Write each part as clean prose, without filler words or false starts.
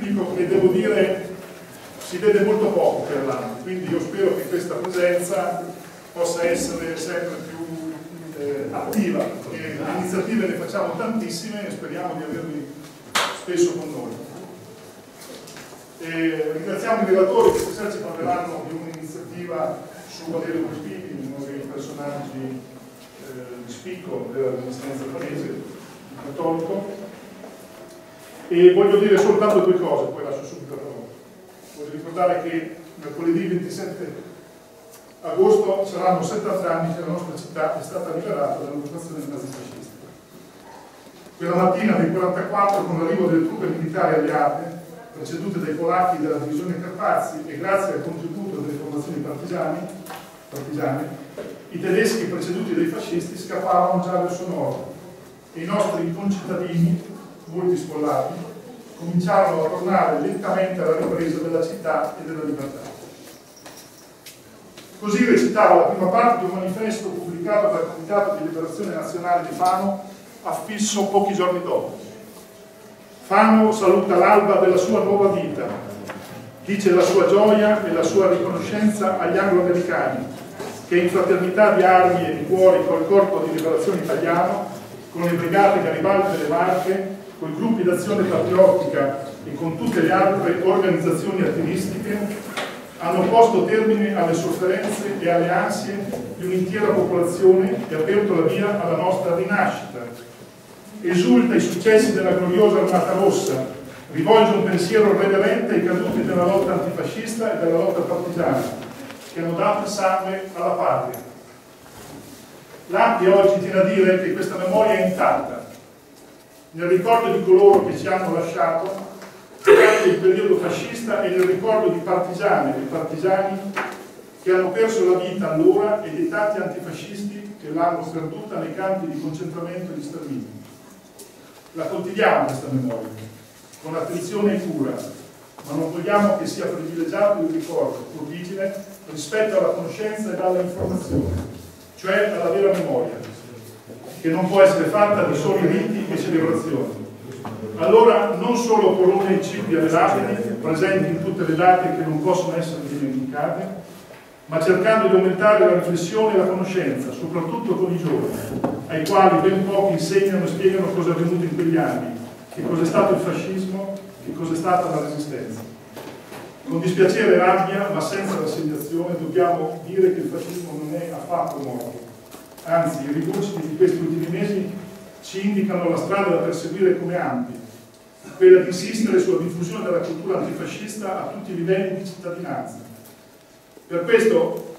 pubblico che, devo dire, si vede molto poco per l'anno, quindi io spero che questa presenza possa essere sempre più attiva, e iniziative ne facciamo tantissime e speriamo di avervi spesso con noi. E ringraziamo i relatori che stasera ci parleranno di un'iniziativa su Valerio Volpini, uno dei personaggi di spicco della resistenza palese, cattolico. E voglio dire soltanto due cose, poi lascio subito la parola. Voglio ricordare che mercoledì 27 agosto saranno 70 anni che la nostra città è stata liberata dall'occupazione nazifascista. Quella mattina del 1944, con l'arrivo delle truppe militari alleate, precedute dai polacchi della divisione Carpazi e grazie al contributo delle formazioni partigiane, i tedeschi preceduti dai fascisti scappavano già verso nord e i nostri concittadini, molti sfollati, cominciarono a tornare lentamente alla ripresa della città e della libertà. Così recitava la prima parte di un manifesto pubblicato dal Comitato di Liberazione Nazionale di Fano, affisso pochi giorni dopo. Fano saluta l'alba della sua nuova vita, dice la sua gioia e la sua riconoscenza agli anglo-americani, che in fraternità di armi e di cuori col corpo di liberazione italiano, con le brigate Garibaldi delle Marche, con i gruppi d'azione patriottica e con tutte le altre organizzazioni attivistiche, hanno posto termine alle sofferenze e alle ansie di un'intera popolazione e aperto la via alla nostra rinascita. Esulta i successi della gloriosa Armata Rossa, rivolge un pensiero reverente ai caduti della lotta antifascista e della lotta partigiana, che hanno dato sangue alla patria. L'Ampia oggi tiene a dire che questa memoria è intatta, nel ricordo di coloro che ci hanno lasciato durante il periodo fascista e nel ricordo di partigiane e partigiani che hanno perso la vita allora e dei tanti antifascisti che l'hanno perduta nei campi di concentramento e di sterminio. La coltiviamo questa memoria, con attenzione e cura, ma non vogliamo che sia privilegiato il ricordo, pur vigile, rispetto alla conoscenza e alla informazione, cioè alla vera memoria, che non può essere fatta di soli riti e celebrazioni. Allora non solo corone e cippi alle lapidi, presenti in tutte le date che non possono essere dimenticate, ma cercando di aumentare la riflessione e la conoscenza, soprattutto con i giovani, ai quali ben pochi insegnano e spiegano cosa è avvenuto in quegli anni, che cosa è stato il fascismo, che cosa è stata la resistenza. Con dispiacere e rabbia, ma senza rassegnazione, dobbiamo dire che il fascismo non è affatto morto. Anzi, i rigurgiti di questi ultimi mesi ci indicano la strada da perseguire come ampia, quella di insistere sulla diffusione della cultura antifascista a tutti i livelli di cittadinanza. Per questo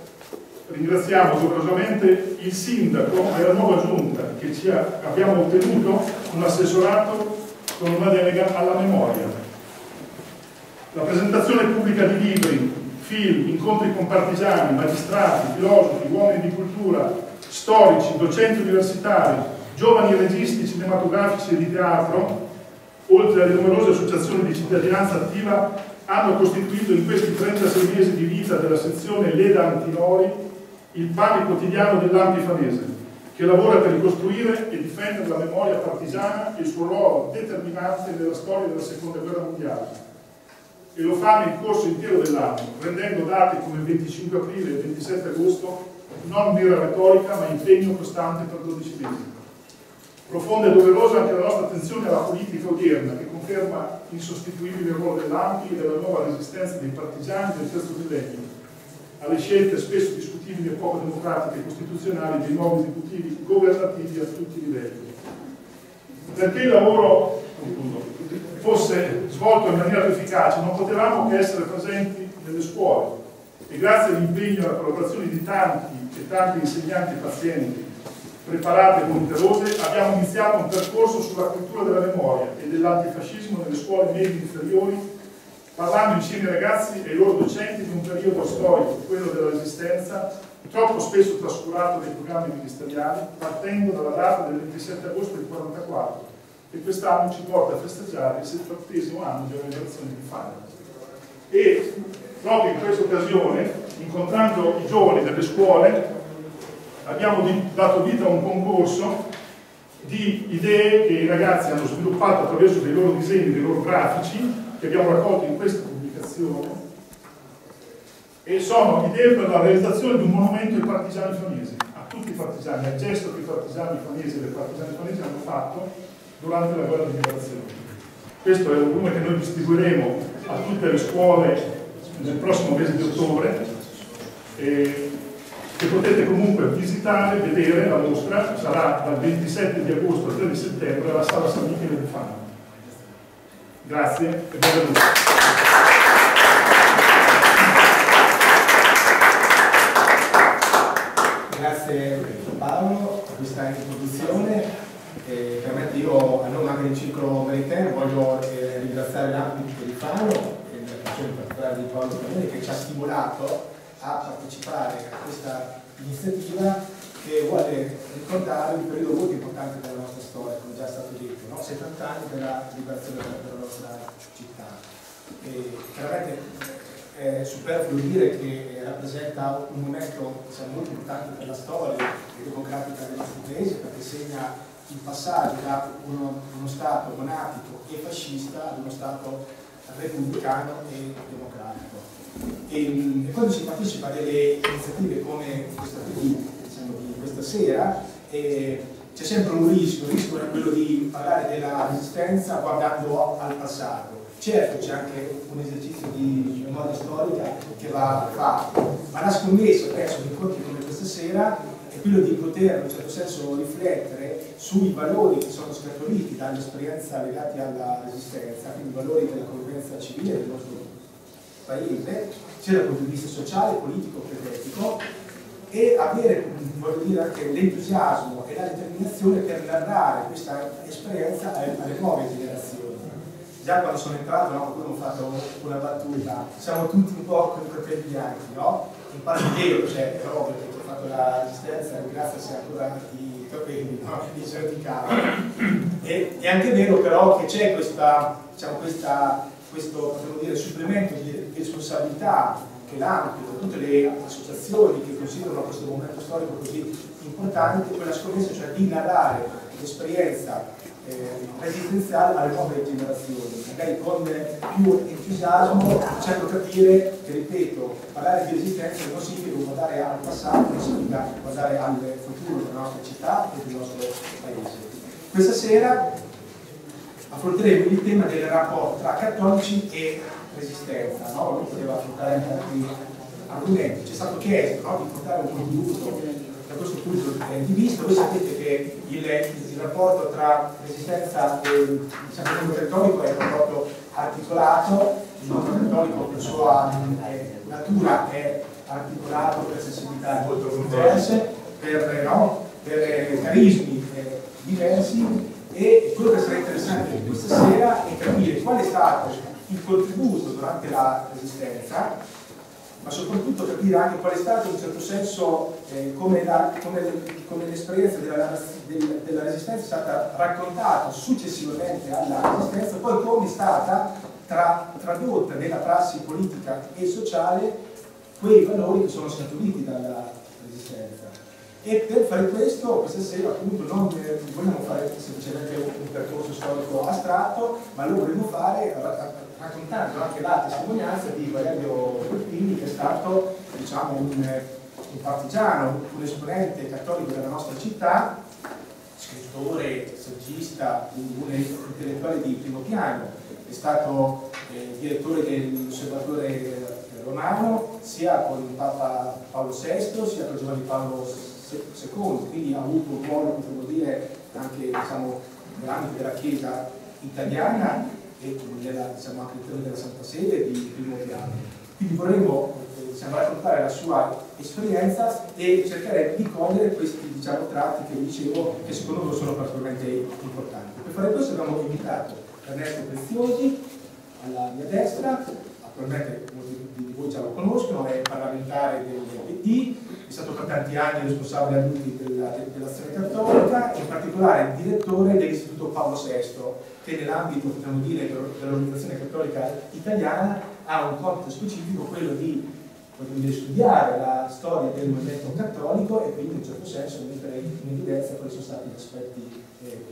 ringraziamo doverosamente il sindaco e la nuova giunta che abbiamo ottenuto un assessorato con una delega alla memoria. La presentazione pubblica di libri, film, incontri con partigiani, magistrati, filosofi, uomini di cultura, storici, docenti universitari, giovani registi cinematografici e di teatro, oltre alle numerose associazioni di cittadinanza attiva, hanno costituito in questi 36 mesi di vita della sezione Leda Antinori il pane quotidiano dell'Ampifanese, che lavora per ricostruire e difendere la memoria partigiana e il suo ruolo determinante nella storia della Seconda Guerra Mondiale. E lo fa nel corso intero dell'anno, prendendo date come il 25 aprile e il 27 agosto non mera retorica ma impegno costante per 12 mesi. Profonda e doverosa anche la nostra attenzione alla politica odierna, che conferma insostituibile il ruolo dell'ANPI e della nuova resistenza dei partigiani del terzo millennio, alle scelte spesso discutibili e poco democratiche e costituzionali dei nuovi esecutivi governativi a tutti i livelli. Perché il lavoro fosse svolto in maniera più efficace, non potevamo che essere presenti nelle scuole, e grazie all'impegno e alla collaborazione di tanti e tanti insegnanti e pazienti preparati e volonterose abbiamo iniziato un percorso sulla cultura della memoria e dell'antifascismo nelle scuole medie inferiori, parlando insieme ai ragazzi e ai loro docenti di un periodo storico, quello della Resistenza, troppo spesso trascurato dai programmi ministeriali, partendo dalla data del 27 agosto del 1944, che quest'anno ci porta a festeggiare il 70° anno della liberazione di Fano. E proprio in questa occasione, incontrando i giovani delle scuole, abbiamo dato vita a un concorso di idee che i ragazzi hanno sviluppato attraverso dei loro disegni, dei loro grafici, che abbiamo raccolto in questa pubblicazione, e sono idee per la realizzazione di un monumento ai partigiani fanesi, a tutti i partigiani, al gesto che i partigiani fanesi e le partigiane fanesi hanno fatto durante la guerra di liberazione. Questo è un volume che noi distribuiremo a tutte le scuole nel prossimo mese di ottobre, che potete comunque visitare, vedere la mostra, sarà dal 27 di agosto al 3 di settembre alla Sala San Michele di Fano. Grazie e benvenuti. Grazie Paolo per questa introduzione. Permette io, a nome anche del Ciclo Maritain, voglio ringraziare l'Ambito di Fano e la persona in particolare di Paolo VI, che ci ha stimolato a partecipare a questa iniziativa che vuole ricordare un periodo molto importante della nostra storia, come già è stato detto, no? 70 anni della liberazione della nostra città. E chiaramente è superfluo dire che rappresenta un momento, diciamo, molto importante per la storia democratica del nostro paese, perché segna il passaggio da uno Stato monarchico e fascista ad uno Stato repubblicano e democratico. E quando si partecipa a delle iniziative come questa qui, diciamo, di questa sera, c'è sempre un rischio, è quello di parlare della resistenza guardando al passato. Certo, c'è anche un esercizio di memoria storica che va fatto, ma la scommessa, penso, di incontri come questa sera è quello di poter in un certo senso riflettere sui valori che sono scaturiti dall'esperienza legati alla resistenza, quindi i valori della convivenza civile del nostro paese, sia dal punto di vista sociale, politico, eclettico, e avere, voglio dire, anche l'entusiasmo e la determinazione per narrare questa esperienza alle nuove generazioni. Già quando sono entrato, qualcuno ha fatto una battuta, siamo tutti un po' con i capelli bianchi, no? In parte vero, cioè, è ovvio che ho fatto la resistenza, ringrazio se ancora i capelli, no? Di certi casi. È anche vero però che c'è questa, diciamo, questo supplemento di responsabilità che l'Ambito, tutte le associazioni che considerano questo momento storico così importante, quella scommessa, cioè di narrare l'esperienza resistenziale alle nuove generazioni, magari con più entusiasmo, cerco di capire che, ripeto, parlare di resistenza non significa guardare al passato, non significa guardare al futuro della nostra città e del nostro paese. Questa sera affronteremo il tema del rapporto tra cattolici e resistenza, no? Lui poteva affrontare anche altri argomenti. C'è stato chiesto, no, di portare un contributo da questo punto di vista. Voi sapete che il rapporto tra resistenza e il mondo cattolico è un rapporto articolato. Il mondo cattolico per sua natura è articolato per sensibilità molto diverse, per carismi diversi. E quello che sarà interessante questa sera è capire qual è stato il contributo durante la resistenza, ma soprattutto capire anche qual è stato, in un certo senso, come l'esperienza della resistenza è stata raccontata successivamente alla resistenza, poi come è stata tradotta nella prassi politica e sociale quei valori che sono scaturiti dalla resistenza. E per fare questo, questa sera appunto non vogliamo fare semplicemente un percorso storico astratto, ma lo vogliamo fare raccontando anche la testimonianza di Valerio Volpini, che è stato, diciamo, un partigiano, un esponente cattolico della nostra città, scrittore, saggista, un intellettuale di primo piano. È stato direttore dell'Osservatore Romano, sia con Papa Paolo VI, sia con Giovanni Paolo II, quindi ha avuto un ruolo, potremmo dire, anche, diciamo, nell'ambito della Chiesa italiana e nella, diciamo, anche della Santa Sede di primo piano. Quindi vorremmo, diciamo, raccontare la sua esperienza e cercare di cogliere questi, diciamo, tratti che dicevo che secondo me sono particolarmente importanti. Per fare questo abbiamo invitato Ernesto Preziosi alla mia destra, attualmente molti di voi già lo conoscono, è parlamentare del PD, è stato per tanti anni responsabile a lui dell'azione cattolica e in particolare direttore dell'Istituto Paolo VI, che nell'ambito, potremmo dire, dell'organizzazione cattolica italiana ha un compito specifico, quello di studiare la storia del movimento cattolico e quindi in un certo senso mettere in evidenza quali sono stati gli aspetti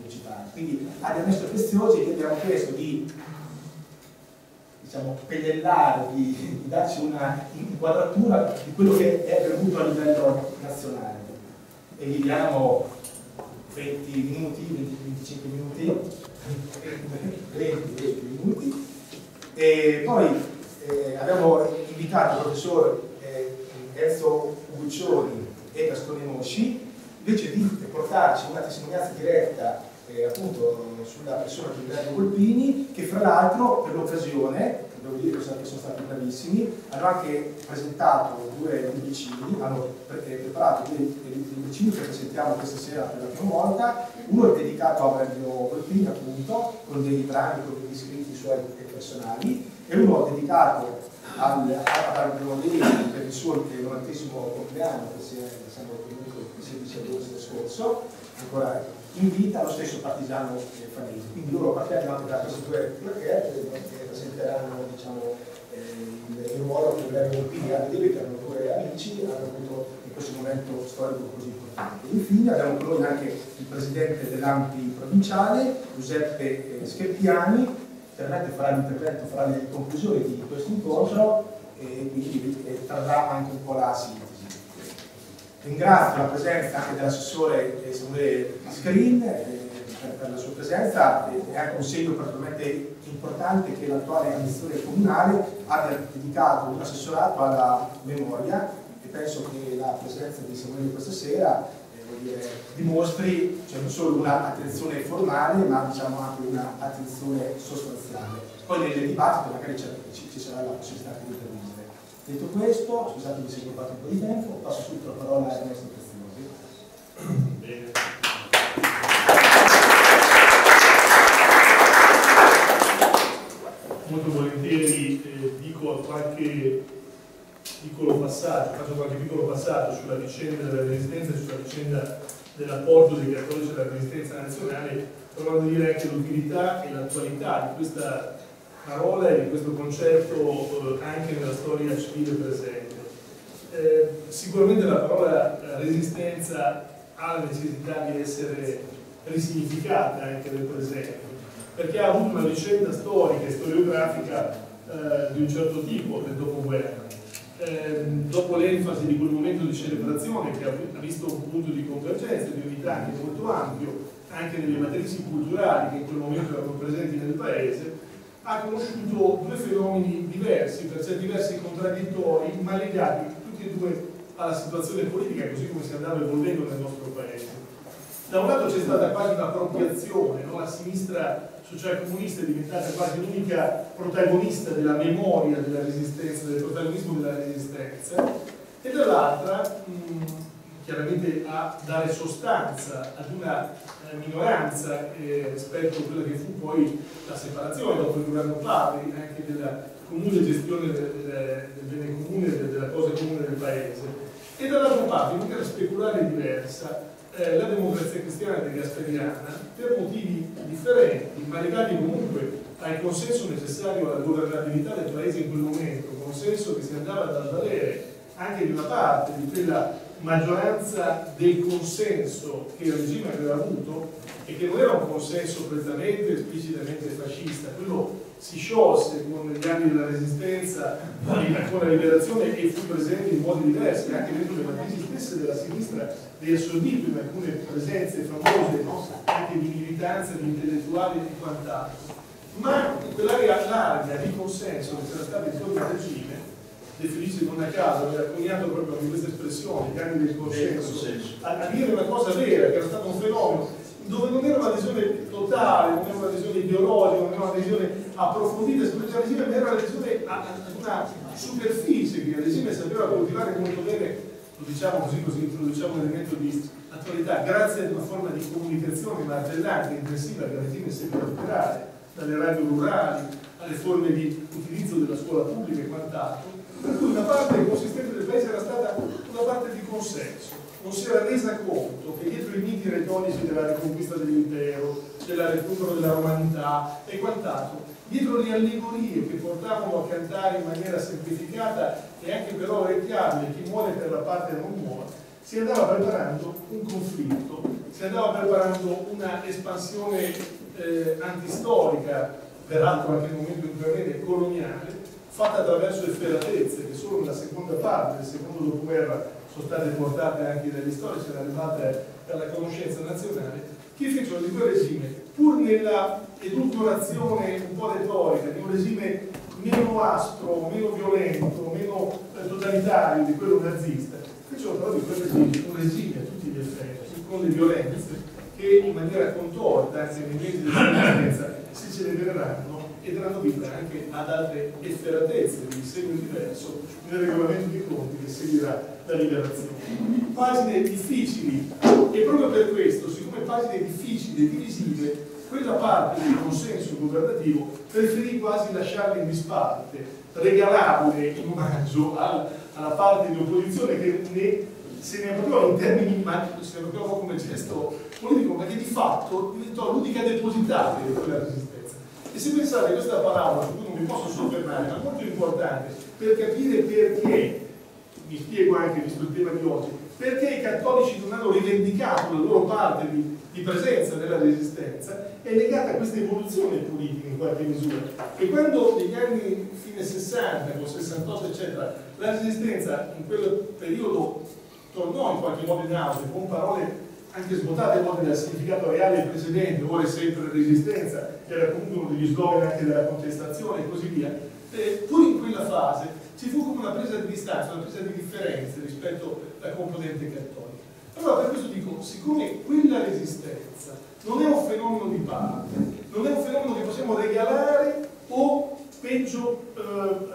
principali. Quindi ad Ernesto Preziosi gli abbiamo chiesto di diciamo, pennellare, di darci una inquadratura di quello che è avvenuto a livello nazionale. E vi diamo 20 minuti, 25 minuti, 20 minuti. E poi abbiamo invitato il professor Enzo Uguccioli e Gastone Mosci invece di portarci una testimonianza diretta appunto sulla persona di Valerio Volpini, che fra l'altro per l'occasione, devo dire che sono stati bravissimi, hanno anche presentato due libicini, hanno preparato due libicini che presentiamo questa sera per la prima volta. Uno è dedicato a Valerio Volpini appunto, con dei brani, con degli scritti suoi personali, e uno è dedicato a Valerio Volpini per il suo 90° compleanno, che siamo comunque il 16 agosto scorso, ancora in vita, lo stesso partigiano Fanesi. Quindi loro partiranno anche da queste due perché presenteranno, diciamo, il ruolo che Valerio Volpini ha dei due amici, hanno avuto in questo momento storico così importante. Infine abbiamo con noi anche il presidente dell'ANPI provinciale, Giuseppe Scherpiani, che farà l'intervento, farà le conclusioni di questo incontro e quindi trarrà anche un po' la sintesi. Ringrazio la presenza anche dell'assessore Samuele Mascherin per la sua presenza. È anche un segno particolarmente importante che l'attuale amministrazione comunale abbia dedicato un assessorato alla memoria, e penso che la presenza di Samuele questa sera dimostri, cioè, non solo un'attenzione formale ma diciamo anche un'attenzione sostanziale. Poi nel dibattito magari ci sarà la possibilità di intervenire. Detto questo, scusatemi se ho rubato un po' di tempo, passo subito la parola a Ernesto Preziosi. Bene. Molto volentieri faccio qualche piccolo passaggio sulla vicenda della Resistenza e sulla vicenda dell'apporto dei cattolici alla Resistenza nazionale, provando a dire anche l'utilità e l'attualità di questa parola e di questo concetto anche nella storia civile presente. Sicuramente la parola resistenza ha la necessità di essere risignificata anche nel presente, perché ha avuto una vicenda storica e storiografica di un certo tipo nel dopoguerra. Dopo l'enfasi di quel momento di celebrazione che ha visto un punto di convergenza, di unità anche molto ampio, anche nelle matrici culturali che in quel momento erano presenti nel paese, ha conosciuto due fenomeni diversi, per certi versi contraddittori, ma legati tutti e due alla situazione politica così come si andava evolvendo nel nostro paese. Da un lato c'è stata quasi un'appropriazione, no? La sinistra socialcomunista è diventata quasi l'unica protagonista della memoria della Resistenza, del protagonismo della Resistenza, e dall'altra chiaramente a dare sostanza ad una minoranza rispetto a quella che fu poi la separazione dopo il governo Parri, anche della comune gestione del bene comune, della cosa comune del paese, e dall'altra parte in maniera speculare e diversa la Democrazia Cristiana degli Gasperiana, per motivi differenti ma legati comunque al consenso necessario alla governabilità del paese in quel momento, consenso che si andava ad avvalere anche di una parte di quella maggioranza del consenso che il regime aveva avuto, e che non era un consenso prettamente esplicitamente fascista. Quello si sciolse con gli anni della Resistenza, con la Liberazione, e fu presente in modi diversi anche dentro le matrici stesse della sinistra, riassorbito in alcune presenze famose, no? Anche di militanza, di intellettuali e quant'altro, ma quell'area larga di consenso che c'era stata intorno al regime, definisce non a caso, aveva coniato proprio con questa espressione, gli anni del consenso, a dire una cosa vera, che era stato un fenomeno, dove non era un'adesione totale, non era un'adesione ideologica, non era un'adesione approfondita, ma era un'adesione ad una superficie che il regime sapeva coltivare molto bene, lo diciamo così, così introduciamo un elemento di attualità, grazie ad una forma di comunicazione martellante, intensiva, che il regime segue operare, dalle radio rurali alle forme di utilizzo della scuola pubblica e quant'altro. Per cui una parte consistente del paese era stata una parte di consenso, non si era resa conto che dietro i miti retorici della riconquista dell'impero, della recupero della romanità e quant'altro, dietro le allegorie che portavano a cantare in maniera semplificata e anche però orecchiabile chi muore per la parte non muore, si andava preparando un conflitto, si andava preparando una espansione antistorica peraltro anche in un momento di pioniere coloniale, fatta attraverso efferatezze che solo nella seconda parte del secondo dopoguerra sono state portate anche dagli storici, arrivate dalla conoscenza nazionale, che fecero di quel regime, pur nella edulcorazione un po' retorica di un regime meno aspro, meno violento, meno totalitario di quello nazista, fecero però di quel regime un regime a tutti gli effetti, con le violenze che in maniera contorta, anzi nei mesi della resistenza, si celebreranno e daranno vita anche ad altre efferatezze di segno diverso nel regolamento di conti che seguirà la liberazione. Pagine difficili, e proprio per questo, siccome pagine difficili e divisive, quella parte del consenso governativo preferì quasi lasciarle in disparte, regalarle in omaggio alla parte di opposizione che se ne appropriò in termini, se ne appropriò come gesto politico, ma che di fatto diventò l'unica depositaria di quella resistenza. E se pensate a questa parabola, su cui non mi posso soffermare, ma molto importante per capire perché, mi spiego anche visto il tema di oggi, perché i cattolici non hanno rivendicato la loro parte di presenza nella resistenza, è legata a questa evoluzione politica in qualche misura. E quando negli anni fine 60, con 68 eccetera, la resistenza in quel periodo tornò in qualche modo in auge, con parole anche svuotate a volte dal significato reale precedente, ora è sempre resistenza, era comunque uno degli slogan anche della contestazione e così via, pur in quella fase ci fu come una presa di distanza, una presa di differenze rispetto alla componente cattolica. Allora per questo dico, siccome quella resistenza non è un fenomeno di parte, non è un fenomeno che possiamo regalare o peggio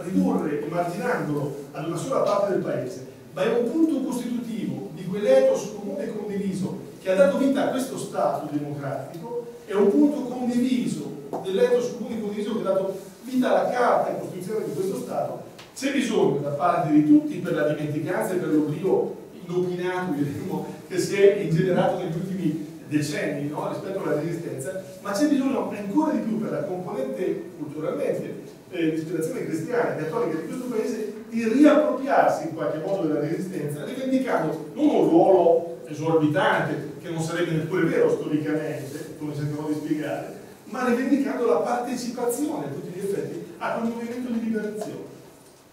ridurre, emarginandolo ad una sola parte del paese, ma è un punto costitutivo di quell'etos comune e condiviso che ha dato vita a questo Stato democratico, è un punto condiviso dell'etos comune e condiviso che ha dato vita alla carta e costituzione di questo Stato, c'è bisogno da parte di tutti per la dimenticanza e per l'oblio inopinato, diremmo, che si è ingenerato negli ultimi decenni, no? Rispetto alla resistenza, ma c'è bisogno ancora di più per la componente culturalmente di ispirazione cristiana e cattolica di questo paese di riappropriarsi in qualche modo della resistenza, rivendicando non un ruolo esorbitante, che non sarebbe neppure vero storicamente, come cercherò di spiegare, ma rivendicando la partecipazione a tutti gli effetti a quel movimento di liberazione.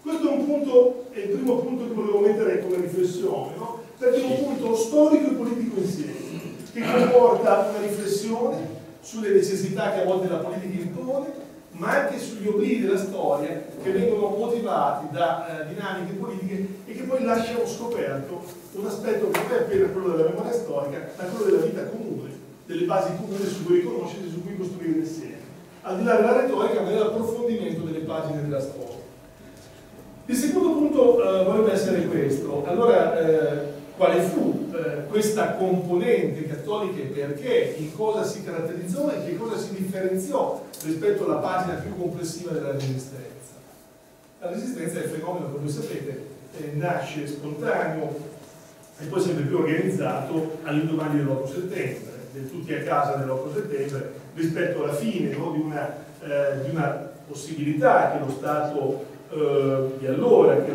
Questo è un punto, è il primo punto che volevo mettere come riflessione, no? Perché è un punto storico e politico insieme, che comporta una riflessione sulle necessità che a volte la politica impone, ma anche sugli obligi della storia che vengono motivati da dinamiche politiche e che poi lasciano scoperto un aspetto che non è appena quello della memoria storica, ma quello della vita comune, delle basi comuni su cui riconoscere e su cui costruire insieme, al di là della retorica ma dell'approfondimento delle pagine della storia. Il secondo punto dovrebbe essere questo. Allora, quale fu questa componente cattolica e perché, in cosa si caratterizzò e che cosa si differenziò rispetto alla pagina più complessiva della resistenza? La resistenza è il fenomeno che voi sapete, nasce spontaneo e poi sempre più organizzato all'indomani dell'8 settembre, tutti a casa dell'8 settembre, rispetto alla fine, no, di una possibilità che lo Stato di allora, che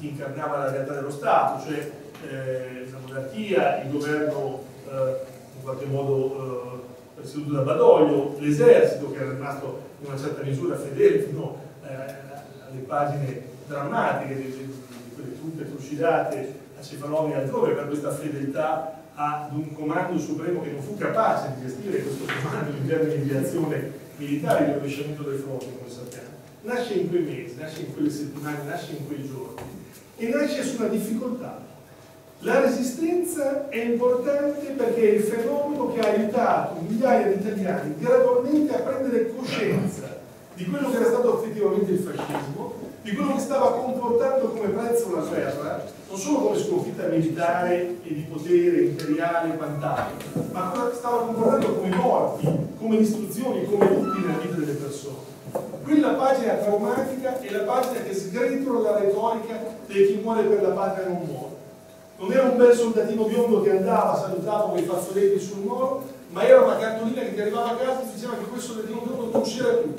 incarnava la realtà dello Stato, cioè la monarchia, il governo in qualche modo presieduto da Badoglio, l'esercito che era rimasto in una certa misura fedele fino alle pagine drammatiche di quelle truppe trucidate a Cefalonia e altrove per questa fedeltà ad un comando supremo che non fu capace di gestire questo comando in termini di azione militare e di rovesciamento del fronte, come sappiamo. Nasce in quei mesi, nasce in quelle settimane, nasce in quei giorni e nasce su una difficoltà. La resistenza è importante perché è il fenomeno che ha aiutato migliaia di italiani gradualmente a prendere coscienza di quello che era stato effettivamente il fascismo, di quello che stava comportando come prezzo la guerra, non solo come sconfitta militare e di potere imperiale e quant'altro, ma quello che stava comportando come morti, come distruzioni, come lutti nella vita delle persone. Quella pagina traumatica è la pagina che sgretola la retorica di chi muore per la patria non muore. Non era un bel soldatino biondo che andava salutato con i fazzoletti sul muro, ma era una cartolina che ti arrivava a casa e diceva che quel soldatino biondo non c'era più.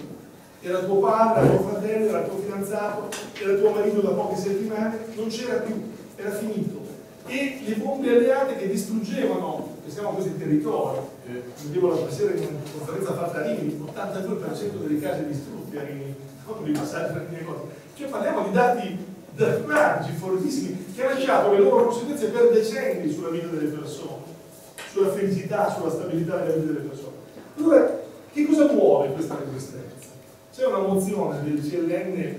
Era tuo padre, era tuo fratello, era tuo fidanzato, era tuo marito da poche settimane, non c'era più, era finito. E le bombe alleate che distruggevano, pensiamo a questi territori, vedevo la sera in una conferenza fatta a Rimini, l'82% delle case distrutte, erano dei passaggi per le cose. Cioè parliamo di dati drammatici, fortissimi, che hanno lasciato le loro conseguenze per decenni sulla vita delle persone, sulla felicità, sulla stabilità della vita delle persone. Allora, che cosa muove questa resistenza? C'è una mozione del CLN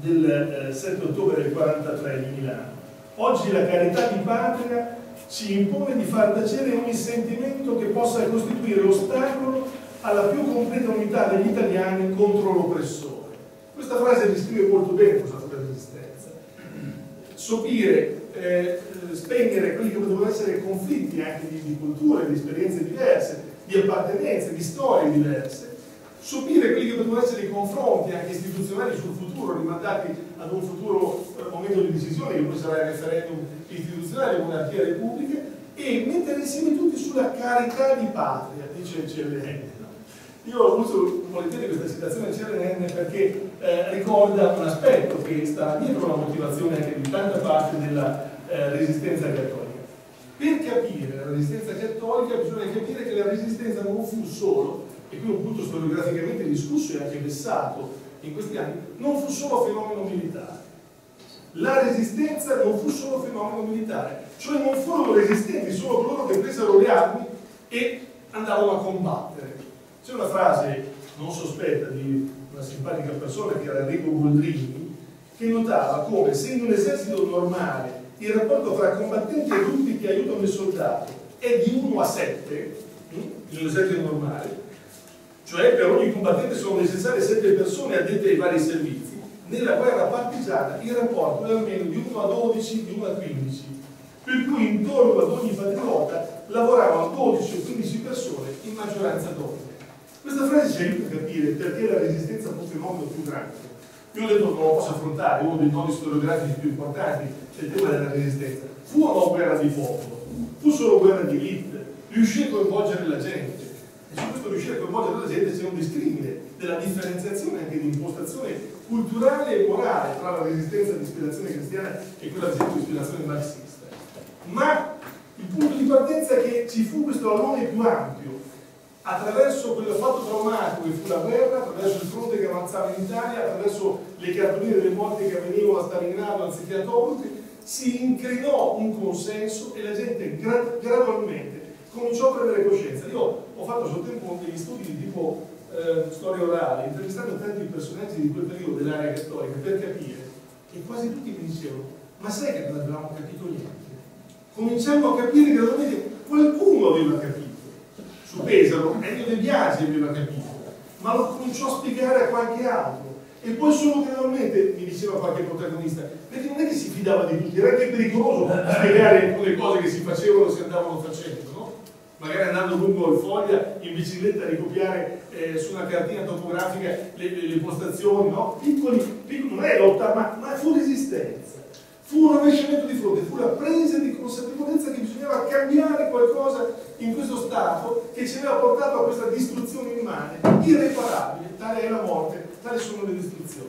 del 7 ottobre del 43 di Milano. Oggi la carità di patria ci impone di far tacere ogni sentimento che possa costituire ostacolo alla più completa unità degli italiani contro l'oppressore. Questa frase descrive molto bene questa storia dell'esistenza. Sopire, spegnere quelli che potevano essere conflitti anche di culture, di esperienze diverse, di appartenenze, di storie diverse, sopire quelli che potevano essere i confronti anche istituzionali sul futuro, rimandati ad un futuro momento di decisione che poi sarà il referendum istituzionale, la monarchia repubblica, e mettere insieme tutti sulla carità di patria, dice CLN. Io uso volentieri questa citazione CLN perché ricorda un aspetto che sta dietro la motivazione anche di tanta parte della resistenza cattolica. Per capire la resistenza cattolica bisogna capire che la resistenza non fu solo, e qui un punto storiograficamente discusso e anche vessato in questi anni, non fu solo fenomeno militare. La resistenza non fu solo fenomeno militare, cioè non furono resistenti solo coloro che presero le armi e andavano a combattere. C'è una frase non sospetta di una simpatica persona che era Enrico Boldrini, che notava come, se in un esercito normale il rapporto tra combattenti e gruppi che aiutano il soldato è di 1 a 7, in un esercito normale, cioè per ogni combattente sono necessarie 7 persone addette ai vari servizi. Nella guerra partigiana il rapporto è almeno di 1 a 12, di 1 a 15, per cui intorno ad ogni patriota lavoravano 12 o 15 persone, in maggioranza donne. Questa frase ci aiuta a capire perché la resistenza fu un fenomeno più grande. Io ho detto che lo posso affrontare, uno dei nodi storiografici più importanti del tema della resistenza. Fu una guerra di popolo, fu solo guerra di elite, riuscì a coinvolgere la gente. E su questo riuscire a coinvolgere la gente c'è un discrimine della differenziazione anche di impostazione culturale e morale tra la resistenza di ispirazione cristiana e quella di ispirazione marxista. Ma il punto di partenza è che ci fu questo alone più ampio, attraverso quello fatto traumatico che fu la guerra, attraverso il fronte che avanzava in Italia, attraverso le cartoline delle morti che avvenivano a Stalingrado anziché a Tobruk, si incrinò un consenso e la gente gradualmente cominciò a prendere coscienza. Io ho fatto a suo tempo degli studi di tipo storia orale, intervistando tanti personaggi di quel periodo dell'area cattolica per capire, e quasi tutti mi dicevano: ma sai che non avevamo capito niente? Cominciamo a capire gradualmente, qualcuno aveva capito. Su Pesaro, Ennio De Biasi aveva capito, ma lo cominciò a spiegare a qualche altro, e poi solo gradualmente, mi diceva qualche protagonista, perché non è che si fidava di tutti, era anche pericoloso spiegare alcune cose che si facevano e si andavano facendo. Magari andando lungo il Foglia in bicicletta a ricopiare su una cartina topografica le postazioni, no? Piccoli, non è lotta, ma fu resistenza, fu un rovesciamento di fronte, fu la presa di consapevolezza che bisognava cambiare qualcosa in questo Stato che ci aveva portato a questa distruzione immane, irreparabile, tale è la morte, tali sono le distruzioni.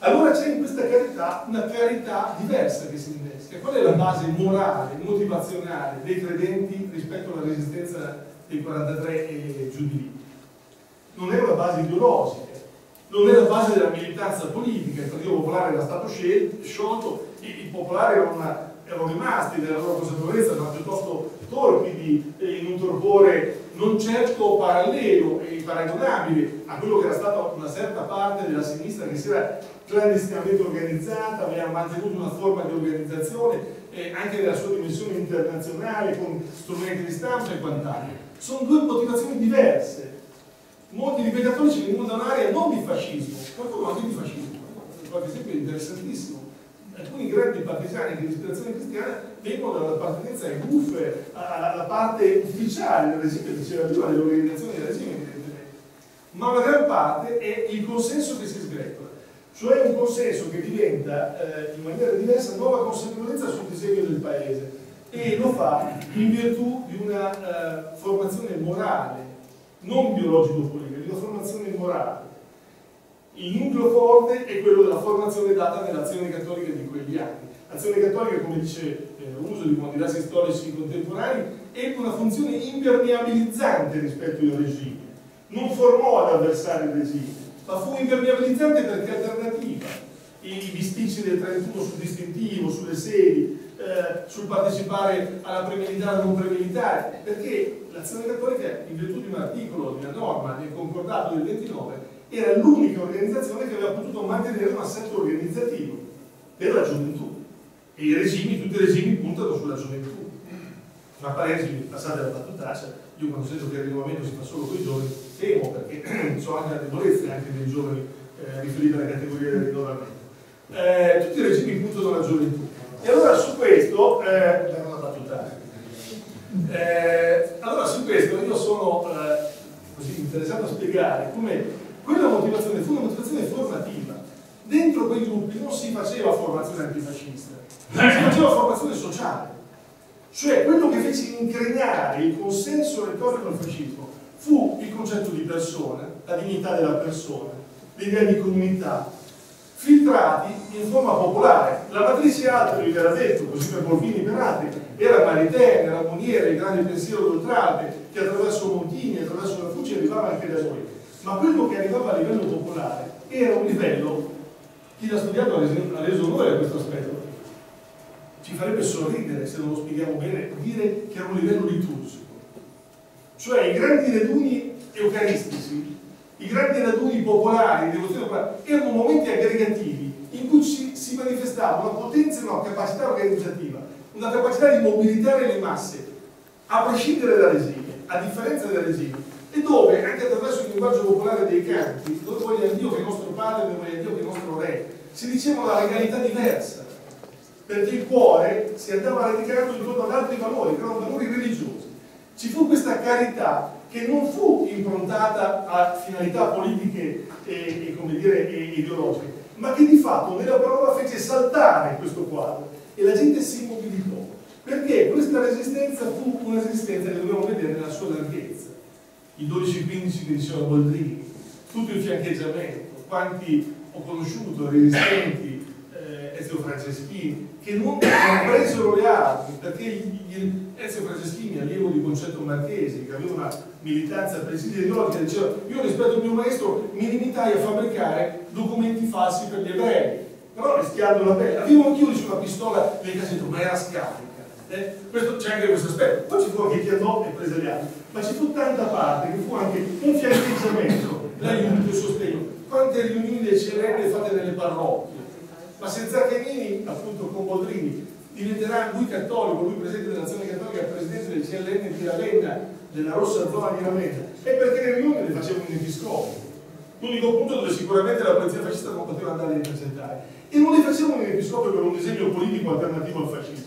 Allora c'è in questa carità una carità diversa che si innesca. Qual è la base morale, motivazionale dei credenti rispetto alla resistenza dei 43 e giù di lì? Non è una base ideologica, non è la base della militanza politica. Il Partito Popolare era stato sciolto, i popolari erano rimasti nella loro consapevolezza, ma piuttosto torpidi, in un torpore non certo parallelo e paragonabile a quello che era stata una certa parte della sinistra che si era clandestinamente organizzata, aveva mantenuto una forma di organizzazione anche nella sua dimensione internazionale con strumenti di stampa e quant'altro. Sono due motivazioni diverse. Molti di quei cattolici venivano da un'area non di fascismo, qualcuno anche di fascismo, qualche esempio interessantissimo. Alcuni grandi partigiani di ispirazione cristiana vengono dall'appartenenza ai buffe, alla parte ufficiale del regime, diceva prima, dell'organizzazione del regime, evidentemente. Ma una gran parte è il consenso che si sgretola, cioè un consenso che diventa in maniera diversa nuova consapevolezza sul disegno del paese, e lo fa in virtù di una formazione morale, non biologico-politica, di una formazione morale. Il nucleo forte è quello della formazione data nell'azione cattolica di quegli anni. L'azione cattolica, come dice l'uso di molti dati storici contemporanei, ebbe una funzione impermeabilizzante rispetto al regime, non formò l'avversario del regime, ma fu impermeabilizzante perché alternativa. I bisticci del 31 sul distintivo, sulle sedi, sul partecipare alla premilitare o non premilitare, perché l'azione cattolica, in virtù di un articolo, di una norma del concordato del 29, era l'unica organizzazione che aveva potuto mantenere un assetto organizzativo per la gioventù. E i regimi, tutti i regimi puntano sulla gioventù. Ma parentesi, passate alla battutaccia, io quando sento che il rinnovamento si fa solo con i giovani, temo, perché so anche la debolezza anche dei giovani riferita alla categoria del rinnovamento. Tutti i regimi puntano alla gioventù. E allora su questo, io sono così interessato a spiegare come quella motivazione fu una motivazione formativa. Dentro quei gruppi non si faceva formazione antifascista, si faceva formazione sociale. Cioè quello che fece incrignare il consenso retorico al fascismo fu il concetto di persona, la dignità della persona, l'idea di comunità, filtrati in forma popolare. La matrice Altri era detto, così per Volpini e per altri, era Maritain, era Moniera, il grande pensiero d'Oltrate, che attraverso Montini, attraverso la Fuccia arrivava anche da noi. Ma quello che arrivava a livello popolare era un livello, chi l'ha studiato ha reso onore a questo aspetto. Ci farebbe sorridere, se non lo spieghiamo bene, dire che era un livello liturgico. Cioè i grandi raduni eucaristici, i grandi raduni popolari, erano momenti aggregativi in cui si manifestava una potenza, una capacità organizzativa, una capacità di mobilitare le masse, a prescindere dal regime, a differenza del regime. E dove, anche attraverso il linguaggio popolare dei canti, dove voglia Dio che il nostro padre, dove voglia Dio che il nostro re, si diceva una legalità diversa, perché il cuore si andava radicando intorno ad altri valori, che erano valori religiosi. Ci fu questa carità che non fu improntata a finalità politiche e come dire, ideologiche, ma che di fatto nella parola fece saltare questo quadro e la gente si mobilitò, perché questa resistenza fu una resistenza che dobbiamo vedere nella sua larghezza. I 12-15 che diceva Boldrini, tutto il fiancheggiamento, quanti ho conosciuto resistenti, Ezio Franceschini, che non presero le armi, perché Ezio Franceschini, allievo di Concetto Marchesi, che aveva una militanza presidi ideologica, diceva: io rispetto al mio maestro mi limitai a fabbricare documenti falsi per gli ebrei, però rischiando la pelle. Avevo anch'io una pistola nel cassetto, ma era scarica. C'è anche questo aspetto. Poi ci fu anche chi andò e prese gli altri, ma ci fu tanta parte che fu anche un fiancheggiamento, l'aiuto e il sostegno. Quante riunioni celebri fatte nelle parrocchie, ma se Zaccagnini, appunto con Boldrini, diventerà lui cattolico, lui presidente dell'azione cattolica, presidente del CLN di Ravenna, della rossa zona di Ravenna, è perché le riunioni le facevano in episcopi, l'unico punto dove sicuramente la polizia fascista non poteva andare a rappresentare, e non le facevano in episcopi per un disegno politico alternativo al fascismo.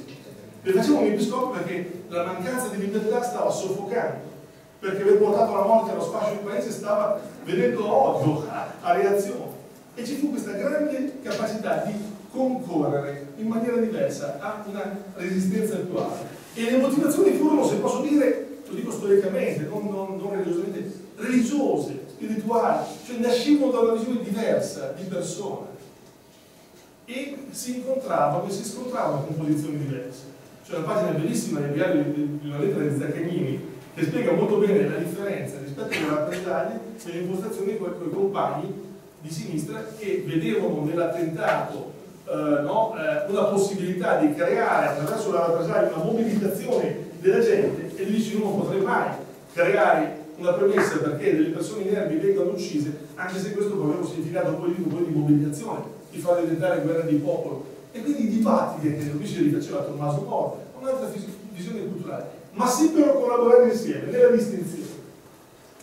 Le facevamo un episcopo perché la mancanza di libertà stava soffocando, perché aver portato alla morte allo spaccio del paese stava vedendo odio a reazione. E ci fu questa grande capacità di concorrere in maniera diversa a una resistenza attuale. E le motivazioni furono, se posso dire, lo dico storicamente, non religiosamente, religiose, spirituali, cioè nascevano da una visione diversa di persona e si incontravano e si scontravano con posizioni diverse. C'è una pagina bellissima del diario di una lettera di Zaccagnini che spiega molto bene la differenza rispetto alle rappresaglie e le impostazioni con i compagni di sinistra che vedevano nell'attentato una possibilità di creare attraverso la rappresaglia una mobilitazione della gente e dice non potrei mai creare una premessa perché delle persone inermi vengano uccise, anche se questo può avere un significato politico poi di mobilitazione, di far diventare guerra di popolo. E quindi i dibattiti che qui si rifaceva Tommaso Moro, un'altra visione culturale, ma seppero collaborare insieme nella distinzione.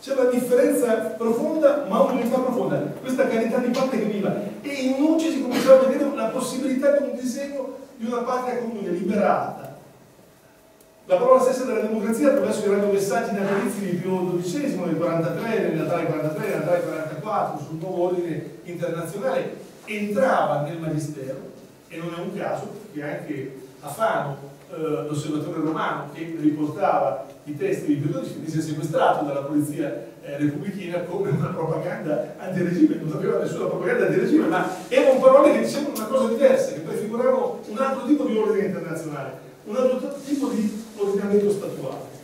C'è una differenza profonda, ma un'unità profonda, questa carità di parte che veniva, e in luce si cominciava a vedere la possibilità di un disegno di una patria comune, liberata. La parola stessa della democrazia attraverso i grandi messaggi natalizi di Pio XII, nel 1943, nel Natale 1943, nel Natale 1944, sul nuovo ordine internazionale, entrava nel magistero. E non è un caso che anche a Fano, l'osservatore romano che riportava i testi di Pio XII, venisse sequestrato dalla polizia repubblichina come una propaganda antiregime. Non aveva nessuna propaganda antiregime, ma erano parole che dicevano una cosa diversa, che prefiguravano un altro tipo di ordine internazionale, un altro tipo di ordinamento statuale.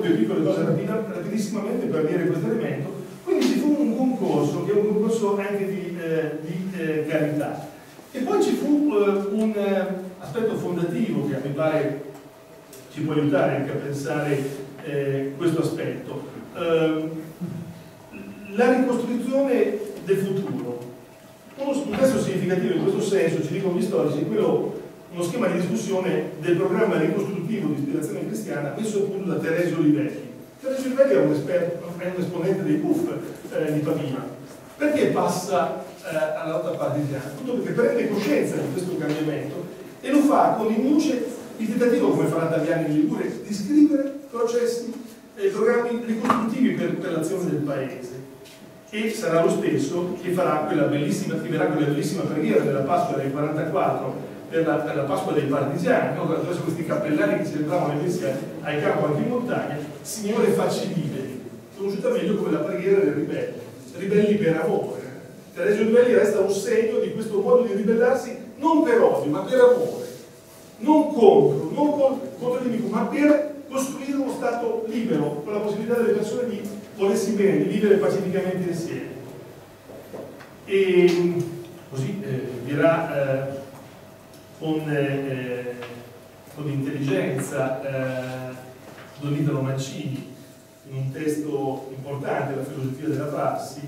due piccole cose rapidissimamente per dire questo elemento. Quindi ci fu un concorso, che è un concorso anche di carità. E poi ci fu un aspetto fondativo che a me pare ci può aiutare anche a pensare questo aspetto. La ricostruzione del futuro. Un testo significativo in questo senso, ci dicono gli storici, è quello, uno schema di discussione del programma ricostruttivo di ispirazione cristiana messo a punto da Teresio Olivelli. Teresio Olivelli è un esperto, è un esponente dei PUF di Pavia. Perché passa alla lotta partigiana? Tutto perché prende coscienza di questo cambiamento e lo fa con in luce il tentativo, come farà Taviani in Liguria, di scrivere processi e programmi ricostruttivi per l'azione del Paese. E sarà lo stesso che farà quella bellissima, che verrà quella bellissima preghiera della Pasqua del 44, per la Pasqua dei Partigiani, attraverso questi cappellani che celebravano le messe ai campo anti-montagna, Signore facci liberi, conosciuta meglio come la preghiera del ribelle, ribelli per amore. Teresio Olivelli resta un segno di questo modo di ribellarsi non per odio, ma per amore, non contro, contro il nemico, ma per costruire uno Stato libero, con la possibilità delle persone di volersi bene, di vivere pacificamente insieme. E così dirà con intelligenza Don Italo Mancini, in un testo importante, La filosofia della farsi,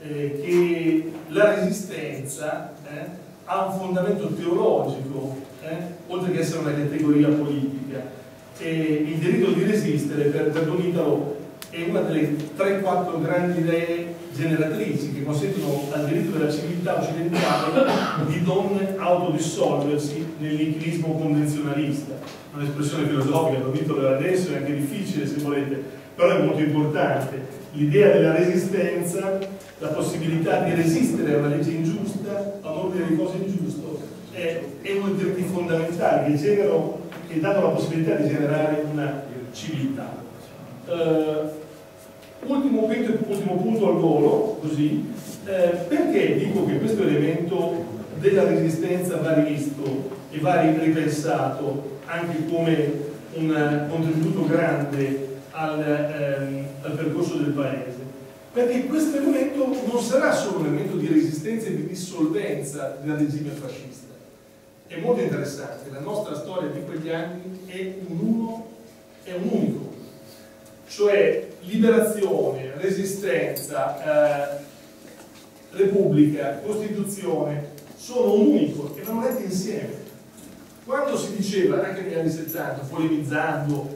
che la resistenza ha un fondamento teologico, oltre che essere una categoria politica, e il diritto di resistere per Don Italo è una delle 3-4 grandi idee generatrici che consentono al diritto della civiltà occidentale di non autodissolversi nell'nichilismo convenzionalista. Un'espressione filosofica, l'ho detto adesso, è anche difficile se volete, però è molto importante. L'idea della resistenza, la possibilità di resistere a una legge ingiusta, a un ordine di cose ingiusto, è uno dei diritti fondamentali che generano, che danno la possibilità di generare una civiltà. Ultimo punto al volo, così, perché dico che questo elemento della resistenza va rivisto e va ripensato anche come un contributo grande al percorso del Paese? Perché questo elemento non sarà solo un elemento di resistenza e di dissolvenza del regime fascista. È molto interessante, la nostra storia di quegli anni è un unico, cioè liberazione, resistenza, repubblica, costituzione, sono un unico e vanno letti insieme. Quando si diceva, anche negli anni 70, polemizzando,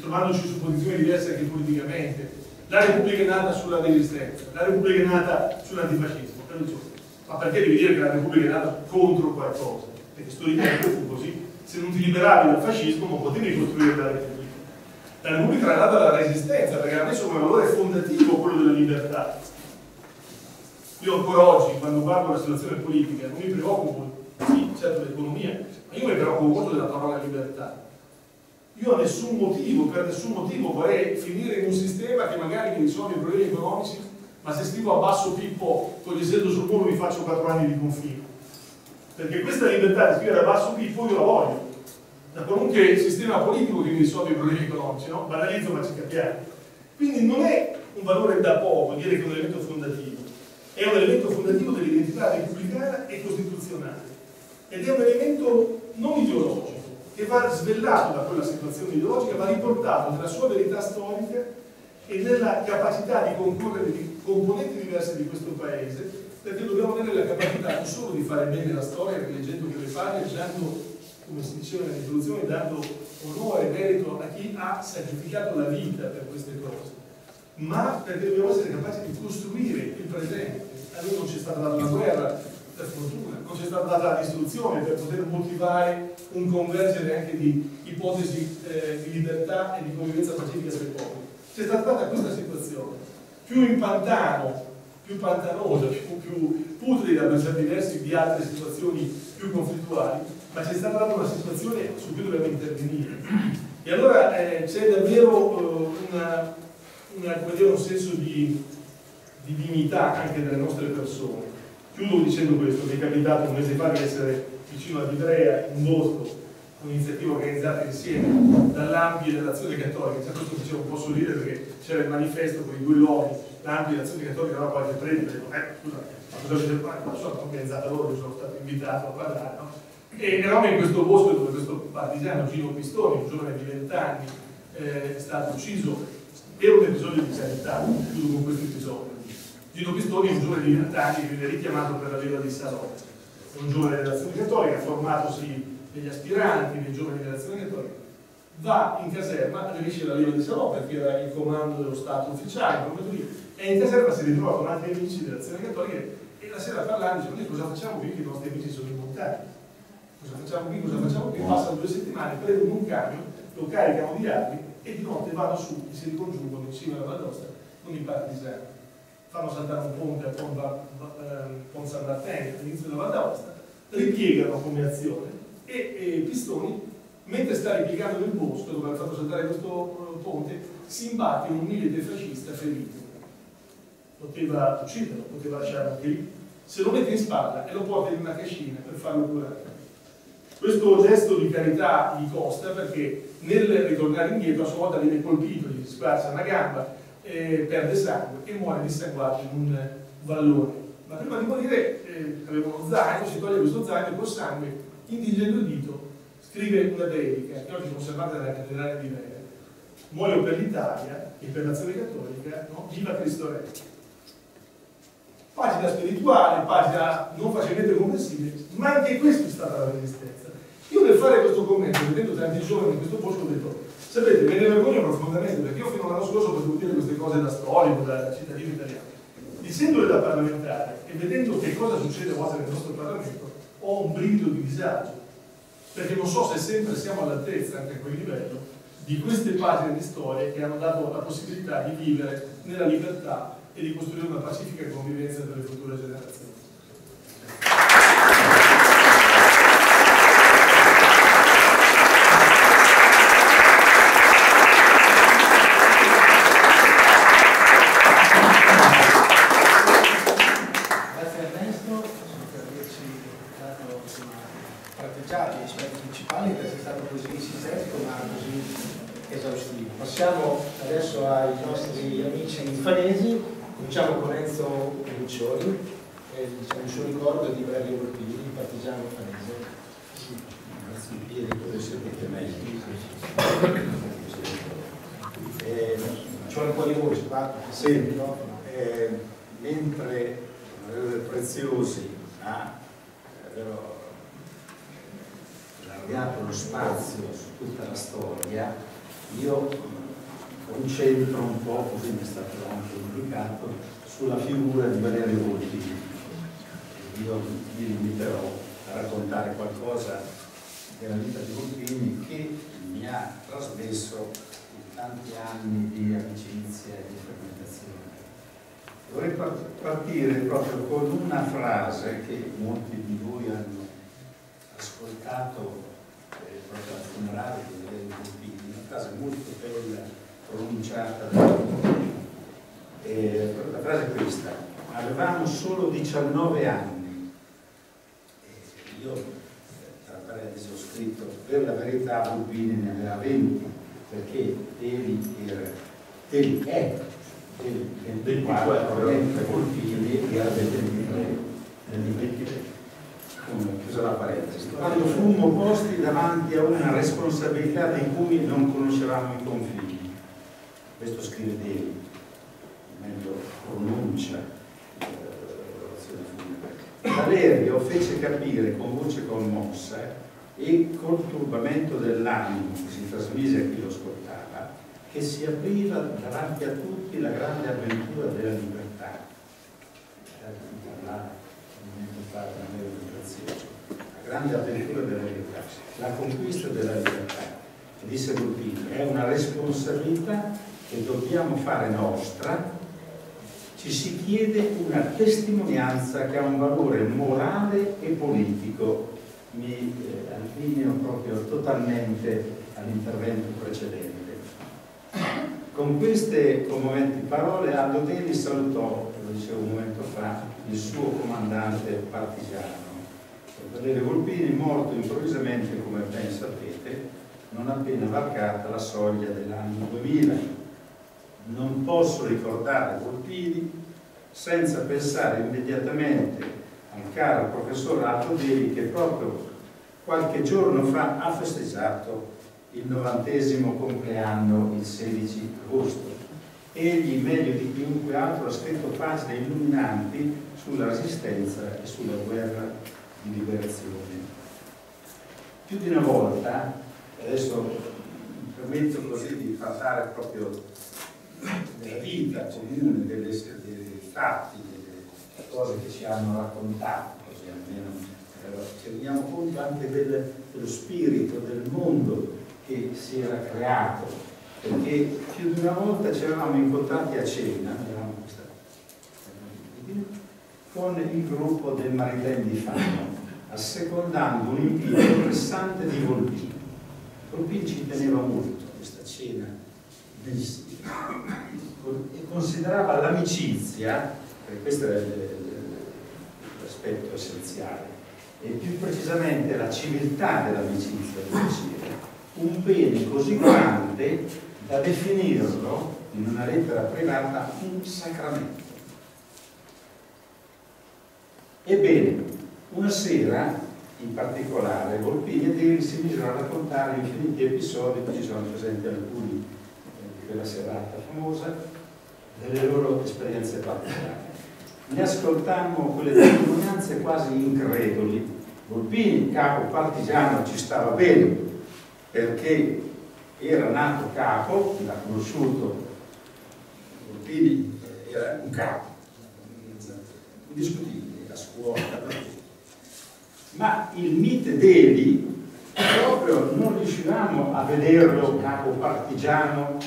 trovandoci su posizioni diverse anche politicamente, la Repubblica è nata sulla resistenza, la Repubblica è nata sull'antifascismo, ma perché devi dire che la Repubblica è nata contro qualcosa? Perché storicamente fu così, se non ti liberavi dal fascismo non potevi costruire la Repubblica. La Repubblica era nata dalla resistenza, perché era messo come valore fondativo quello della libertà. Io ancora oggi, quando parlo della situazione politica, non mi preoccupo, sì, certo, dell'economia, ma io mi preoccupo molto della parola libertà. Io a nessun motivo, per nessun motivo, vorrei finire in un sistema che magari mi risolve i problemi economici, ma se scrivo a basso Pippo con gli sento sul muro mi faccio 4 anni di confine. Perché questa libertà di scrivere a basso Pippo io la voglio, da qualunque sistema politico che mi risolve i problemi economici, no? Banalizzo, ma ci capiamo. Quindi non è un valore da poco dire che è un elemento fondativo, è un elemento fondativo dell'identità repubblicana e costituzionale, ed è un elemento non ideologico, che va svellato da quella situazione ideologica, va riportato nella sua verità storica e nella capacità di concorrere di componenti diverse di questo Paese, perché dobbiamo avere la capacità non solo di fare bene la storia, rileggendo che le pareggiando, come si diceva nella introduzione, dando onore e merito a chi ha sacrificato la vita per queste cose, ma perché dobbiamo essere capaci di costruire il presente. A noi non ci è stata data la guerra, per fortuna, non c'è stata data la distruzione, per poter coltivare un convergere anche di ipotesi di libertà e di convivenza pacifica tra i popoli. C'è stata data questa situazione, più in pantano, più pantanosa, più putrida per certi versi di altre situazioni più conflittuali, ma c'è stata data una situazione su cui dobbiamo intervenire. E allora c'è davvero un senso di dignità anche delle nostre persone. Chiudo dicendo questo, mi è capitato un mese fa di essere vicino ad Ivrea, in Bosco, un'iniziativa organizzata insieme dall'ambito dell'azione cattolica, questo dicevo un po' sul leader perché c'era il manifesto con i due luoghi, l'ambito dell'azione cattolica aveva qualche prete, ma sono organizzata loro, io sono stato invitato a parlare, no? E eravamo in questo bosco dove questo partigiano Gino Pistoni, un giovane di 20 anni, è stato ucciso. Era un episodio di sanità, chiudo con questo episodio. Gino Pistoni è un giovane di 20 anni che viene richiamato per la Leva di Salò, è un giovane dell'azione cattolica, formatosi degli aspiranti, dei giovani dell'azione cattolica, va in caserma, aderisce alla Leva di Salò perché era il comando dello Stato ufficiale, come dire, e in caserma si ritrova con altri amici dell'azione cattolica e la sera parlando dice: noi cosa facciamo qui che i nostri amici sono in montagna? Cosa facciamo qui? Passano 2 settimane, prendono un camion, lo caricano di armi e di notte vanno su e si ricongiungono in cima alla Valdosta con i partigiani. Fanno saltare un ponte a Pont San Martin all'inizio della Valdosta, ripiegano come azione e Pistoni, mentre sta ripiegando nel bosco dove hanno fatto saltare questo ponte, si imbatte in un milite fascista ferito. Poteva ucciderlo, poteva lasciarlo anche lì. Se lo mette in spalla e lo porta in una cascina per farlo curare. Questo gesto di carità gli costa perché nel ritornare indietro a sua volta viene colpito, gli squarcia una gamba, perde sangue e muore dissanguato in un vallone. Ma prima di morire aveva uno zaino, si toglie questo zaino e col sangue, indigendo il dito, scrive una dedica che oggi è conservata nella cattedrale di Vere. Muoio per l'Italia e per l'azione cattolica, no? Viva Cristo Re. Pagina spirituale, pagina non facilmente comprensibile, ma anche questo è stata la resistenza. Io nel fare questo commento, vedendo tanti giovani in questo posto, ho detto: sapete, me ne vergogno profondamente perché io fino all'anno scorso potevo dire queste cose da storico, da cittadino italiano. Dicendole da parlamentare e vedendo che cosa succede a volte nel nostro Parlamento, ho un brivido di disagio, perché non so se sempre siamo all'altezza, anche a quel livello, di queste pagine di storia che hanno dato la possibilità di vivere nella libertà e di costruire una pacifica convivenza per le future generazioni. Passiamo adesso ai nostri amici fanesi, cominciamo con Enzo Uguccioli, il suo ricordo di Valerio Volpini, il partigiano fanese. Sì, grazie mille, c'è un po' di voce, va? Sì, no? Mentre Preziosi ha allargato lo spazio su tutta la storia, io concentro un po', così mi è stato anche indicato, sulla figura di Valerio Volpini. Io vi inviterò a raccontare qualcosa della vita di Volpini che mi ha trasmesso tanti anni di amicizia e di frequentazione. Vorrei partire proprio con una frase che molti di voi hanno ascoltato proprio al funerale di Valerio Volpini, una frase molto bella pronunciata da la frase è questa: avevamo solo 19 anni. Io tra parentesi ho scritto: per la verità Urbino ne aveva 20, perché è del 24, mentre Urbino era del 23. Chiusa la parentesi, quando fummo posti davanti a una responsabilità di cui non conoscevamo i confini. Questo scrive Dini, meglio pronuncia Valerio fece capire con voce commossa e col turbamento dell'animo che si trasmise a chi lo ascoltava che si apriva davanti a tutti la grande avventura della libertà. La grande avventura della libertà, la conquista della libertà, disse Volpini, è una responsabilità che dobbiamo fare nostra, ci si chiede una testimonianza che ha un valore morale e politico. Mi allineo proprio totalmente all'intervento precedente. Con queste commoventi parole Aldo Dini salutò, lo dicevo un momento fa, il suo comandante partigiano Valerio Volpini, morto improvvisamente, come ben sapete, non appena varcata la soglia dell'anno 2000. Non posso ricordare Volpini senza pensare immediatamente al caro professor Dini, che proprio qualche giorno fa ha festeggiato il 90° compleanno il 16 agosto. Egli, meglio di chiunque altro, ha scritto pagine illuminanti sulla resistenza e sulla guerra di liberazione. Più di una volta, adesso mi permetto così di parlare proprio della vita comune, dei fatti, delle cose che ci hanno raccontato, così almeno ci rendiamo conto anche dello spirito, del mondo che si era creato, perché più di una volta ci eravamo incontrati a cena con il gruppo del Maritain di Fano, assecondando un invito interessante di Volpini. Volpini ci teneva molto a questa cena mistica e considerava l'amicizia, perché questo era l'aspetto essenziale, e più precisamente la civiltà dell'amicizia di Volpini, un bene così grande da definirlo, in una lettera privata, un sacramento. Ebbene, una sera, in particolare, Volpini e Dini si misero a raccontare infiniti episodi, qui ci sono presenti alcuni di quella serata famosa, delle loro esperienze particolari. Ne ascoltammo quelle testimonianze quasi increduli. Volpini, capo partigiano, ci stava bene, perché era nato capo, l'ha conosciuto, Volpini era un capo, indiscutibile, a scuola, ma il mite Deli proprio non riuscivamo a vederlo capo partigiano,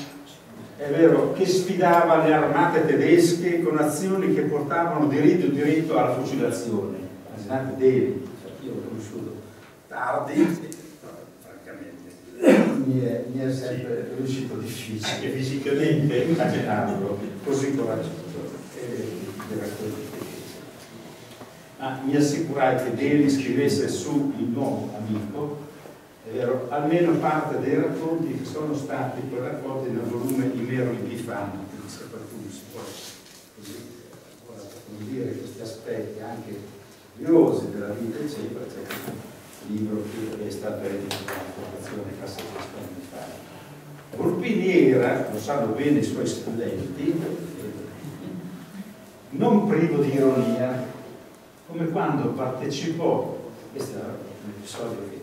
è vero, che sfidava le armate tedesche con azioni che portavano diritto alla fucilazione. Immaginate Deli, io l'ho conosciuto tardi, mi è sempre riuscito difficile, anche fisicamente, immaginarlo così coraggioso, ma mi assicurai che Deli scrivesse su Il Nuovo Amico, è vero, almeno parte dei racconti che sono stati poi raccolti nel volume di Meroli di Fano, che se qualcuno si può approfondire questi aspetti anche curiosi della vita, eccetera, eccetera. Libro che è stato edito con la formazione Cassa Testimoniale. Volpini era, lo sanno bene i suoi studenti, non privo di ironia, come quando partecipò, questo è un episodio che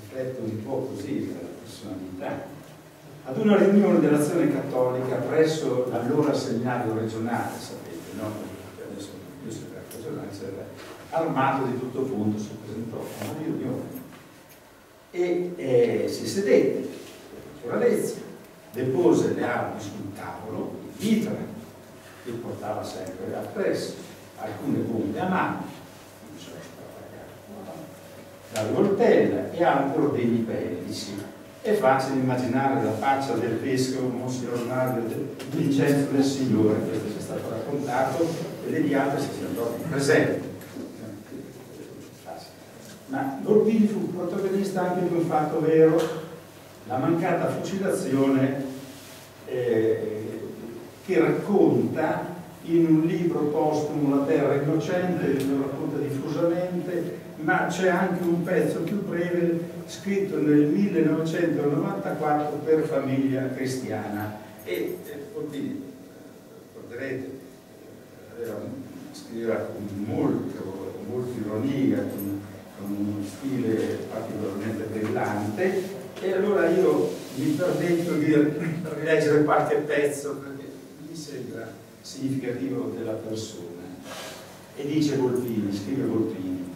riflette un po' così la personalità, ad una riunione dell'Azione Cattolica presso l'allora seminario regionale, sapete, no? Armato di tutto punto si presentò a una riunione e si sedette sulla lezza, depose le armi sul tavolo, il mitra che portava sempre appresso, alcune bombe a mano, non so, la rivoltella e altri ordini bellici. È facile immaginare la faccia del vescovo Monsignor Mario Vincenzo del Signore, questo ci è stato raccontato, e degli altri si sono presenti. Ma Volpini fu protagonista anche di un fatto vero, la mancata fucilazione che racconta in un libro postumo La Terra Innocente, lo racconta diffusamente, ma c'è anche un pezzo più breve scritto nel 1994 per Famiglia Cristiana, e Volpini, ricorderete, scriveva con molta ironia, con uno stile particolarmente brillante, e allora io mi permetto di rileggere qualche pezzo perché mi sembra significativo della persona. E dice Volpini, scrive Volpini,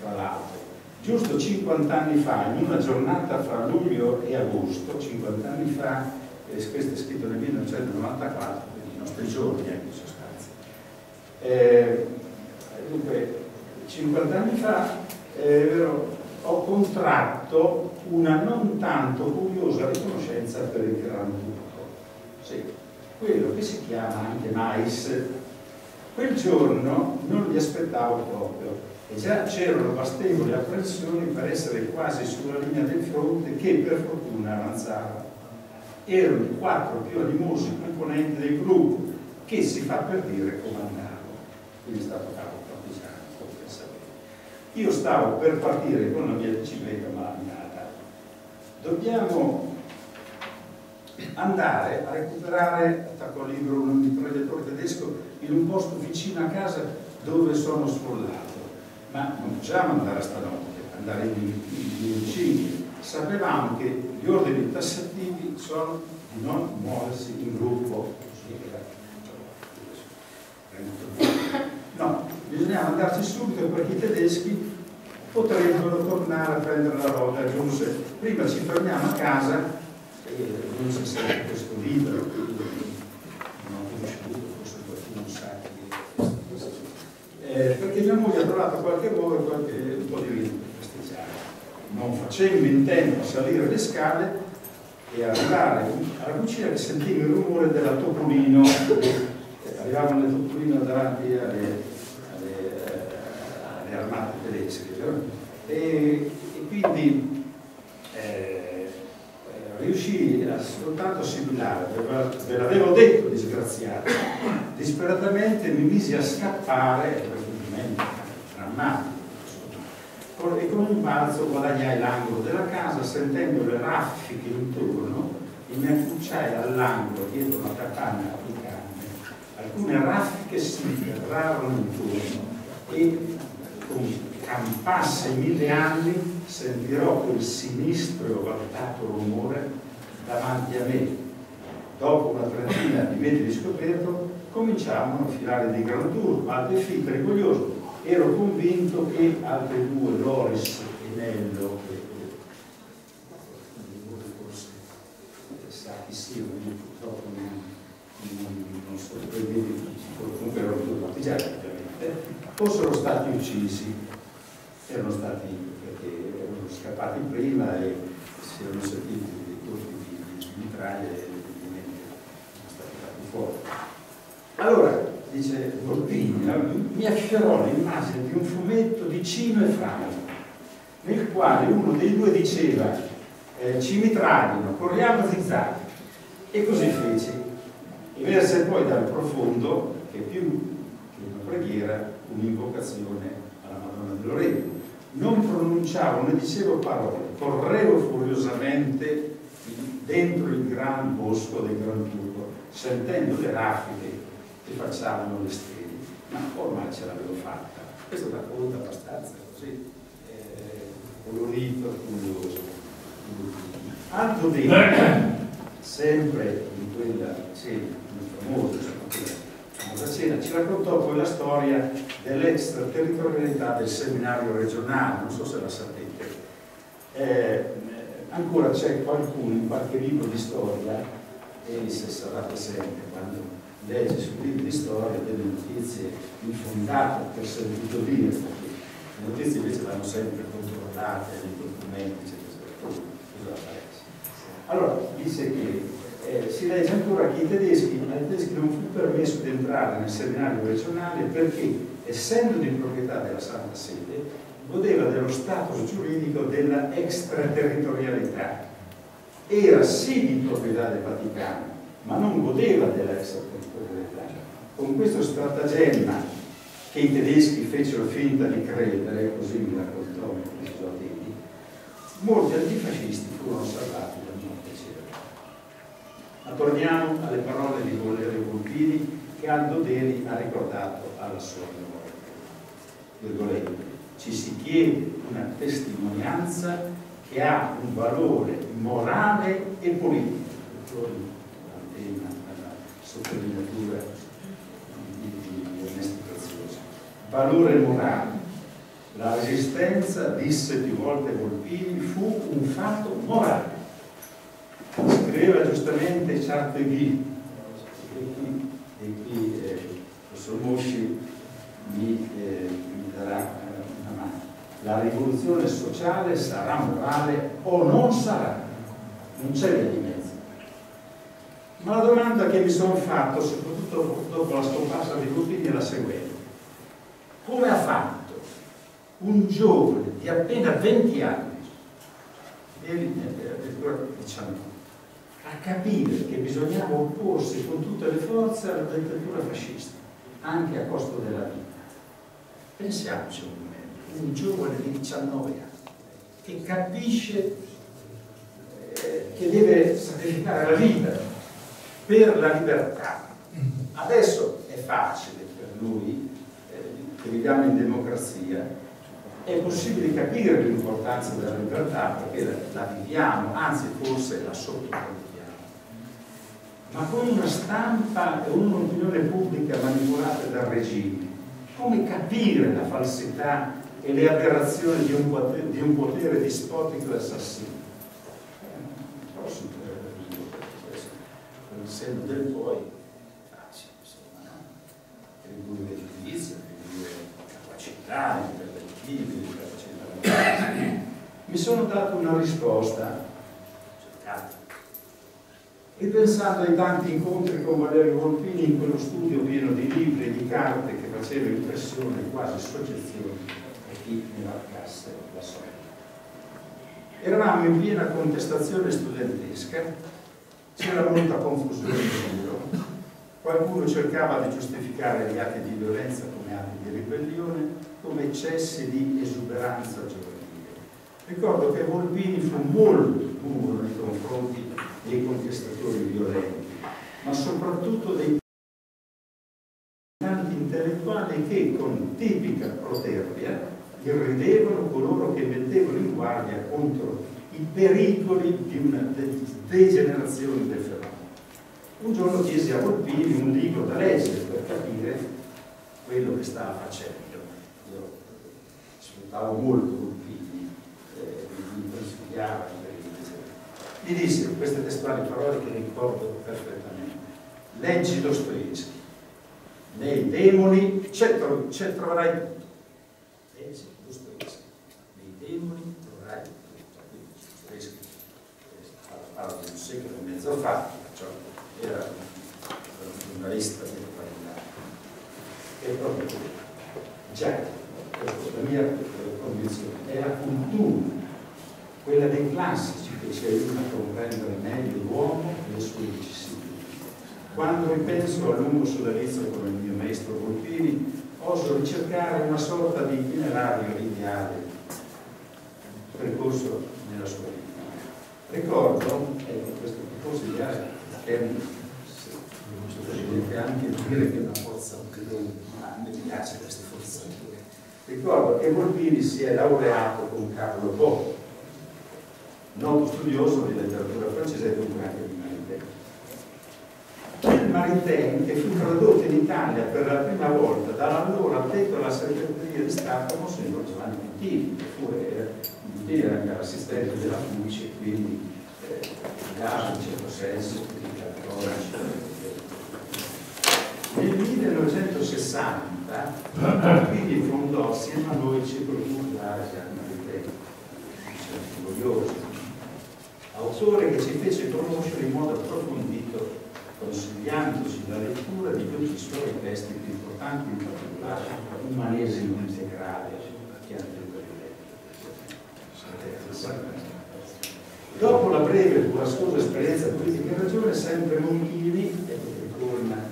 fra l'altro, giusto 50 anni fa, in una giornata fra luglio e agosto, 50 anni fa, questo è scritto nel 1994, quindi i nostri giorni in sostanza. Dunque, 50 anni fa, ho contratto una non tanto curiosa riconoscenza per il Gran Duco, sì, quello che si chiama anche mais, Quel giorno non li aspettavo proprio e già c'erano bastevoli apprensioni per essere quasi sulla linea del fronte che per fortuna avanzava. Erano i quattro più animosi componenti del gruppo che si fa per dire comandavo, quindi è stato capo partigiano, come sapete. Io stavo per partire con la mia bicicletta malaminata. Dobbiamo andare a recuperare, attaccò libero un imprenditore tedesco, in un posto vicino a casa dove sono sfollato. Ma non possiamo andare a stanotte, andare in vicini. Sapevamo che gli ordini tassativi sono di non muoversi in gruppo. No, bisognava andarci subito perché i tedeschi potrebbero tornare a prendere la roda, aggiunse. Prima ci fermiamo a casa. Non si sa che questo libro, non ho ricevuto, forse qualcuno sa che perché mia moglie ha trovato qualche modo e qualche un po' di vino per festeggiare. Non facevo in tempo a salire le scale e arrivare alla cucina che sentivo il rumore della Topolino. Arrivavano le Topolino davanti alle armate tedesche, e quindi riuscii a soltanto assimilare, ve l'avevo detto disgraziato, disperatamente mi misi a scappare, drammatico, e con un balzo guadagnai l'angolo della casa, sentendo le raffiche intorno e mi accucciai all'angolo dietro una capanna di canne. Alcune raffiche si ferrarono intorno e con campasse mille anni sentirò quel sinistro e ovattato rumore davanti a me. Dopo una trentina di metri di scoperto cominciavano a filare dei gran turbo, altre fitte, rigoglioso. Ero convinto che altre due, Loris e Nello, forse chi siano, purtroppo non so, comunque erano due partigiani ovviamente, fossero stati uccisi. Erano stati scappati prima e si erano sentiti dei colpi di mitraglia e evidentemente sono stati fatti fuori. Allora, dice Volpini, mi affiorò l'immagine di un fumetto di Cino e Franco, nel quale uno dei due diceva ci mitragliano, corriamo zigzag, e così fece. Emerse poi dal profondo che più che una preghiera, un'invocazione alla Madonna del Loreto. Non pronunciavo, ne dicevo parole, correvo furiosamente dentro il gran bosco del Gran Turco, sentendo le raffiche che facciavano le stelle. Ma ormai ce l'avevo fatta. Questo è una racconto abbastanza così, colorito, curioso. Altro dentro, sempre in quella cena, famosa cena, ci raccontò poi la storia dell'extraterritorialità del seminario regionale, non so se la sapete. Ancora c'è qualcuno in qualche libro di storia, e se sarà presente quando legge sui libri di storia delle notizie infondate per sentito dire, perché le notizie invece vanno sempre controllate nei documenti, eccetera. Allora, dice che si legge ancora che ai tedeschi non fu permesso di entrare nel seminario regionale perché, essendo di proprietà della Santa Sede, godeva dello status giuridico della extraterritorialità. Era sì di proprietà del Vaticano, ma non godeva della extraterritorialità. Con questo stratagemma che i tedeschi fecero finta di credere, così mi raccontò Ernesto Dini, molti antifascisti furono salvati dal mondo civile. Ma torniamo alle parole di Valerio Volpini che Aldo Deri ha ricordato alla sua memoria. Ci si chiede una testimonianza che ha un valore morale e politico. La sottolineatura di Ernesto Preziosi. Valore morale. La resistenza, disse più volte Volpini, fu un fatto morale. Scriveva giustamente Charles Guy, e qui professor Mosci mi darà una mano. La rivoluzione sociale sarà morale o non sarà, non c'è via di mezzo. Ma la domanda che mi sono fatto, soprattutto dopo la scomparsa di Volpini, è la seguente: come ha fatto un giovane di appena 20 anni, addirittura 19, a capire che bisognava opporsi con tutte le forze alla dittatura fascista, anche a costo della vita? Pensiamoci un momento, un giovane di 19 anni che capisce che deve sacrificare la vita per la libertà. Adesso è facile per lui, che viviamo in democrazia, è possibile capire l'importanza della libertà perché la viviamo, anzi forse la sottovalutiamo. Ma con una stampa e un'opinione pubblica manipolata dal regime, come capire la falsità e le aberrazioni di un potere dispotico e assassino? Il senno del poi facile, insomma, attribuire giudizio, attribuire capacità intellettive, capacità morale. Mi sono dato una risposta, cercata, ripensando ai tanti incontri con Valerio Volpini in quello studio pieno di libri e di carte che faceva impressione quasi soggezione a chi ne varcasse la sorte. Eravamo in piena contestazione studentesca. C'era molta confusione in giro, qualcuno cercava di giustificare gli atti di violenza come atti di ribellione, come eccessi di esuberanza giovanile. Ricordo che Volpini fu molto duro nei confronti dei contestatori violenti, ma soprattutto dei tanti intellettuali che con tipica protervia irridevano coloro che mettevano in guardia contro i pericoli di una degenerazione del fenomeno. Un giorno chiesi a Volpini un libro da leggere per capire quello che stava facendo. Io ascoltavo molto Volpini, mi consigliava per il leggere. Gli disse queste testuali parole che ricordo perfettamente: leggi Dostoevskij, nei demoni c'è troverai tutto. Leggi Dostoevskij, nei demoni troverai tutto. Parlo di un secolo e mezzo fa, cioè era un giornalista di qualità, e proprio già la mia convinzione è la cultura, quella dei classici, che ci aiuta a comprendere meglio l'uomo e le sue vicissitudini. Quando ripenso all'uomo sodalizio come il mio maestro Volpini, oso ricercare una sorta di itinerario ideale percorso nella sua vita. Ricordo, questo proposito di Asia, che è anche dire che è una forza, ma mi piace questa forza. Ricordo che Volpini si è laureato con Carlo Bo, noto studioso di letteratura francese e dunque anche di Maritain. Il Maritain, che fu tradotto in Italia per la prima volta dall'allora addetto alla segreteria di Stato Monsignor Giovanni Paolo II. Era anche l'assistente della FUCI, quindi dava in certo senso nel 1960 Volpini fondò assieme a noi il Ciclo Maritain, orgoglioso autore che ci fece conoscere in modo approfondito, consigliandoci la lettura di tutti i suoi testi più importanti, in particolare l'umanesimo integrale. Dopo la breve e guascosa esperienza politica in ragione, sempre Montini, ecco che torna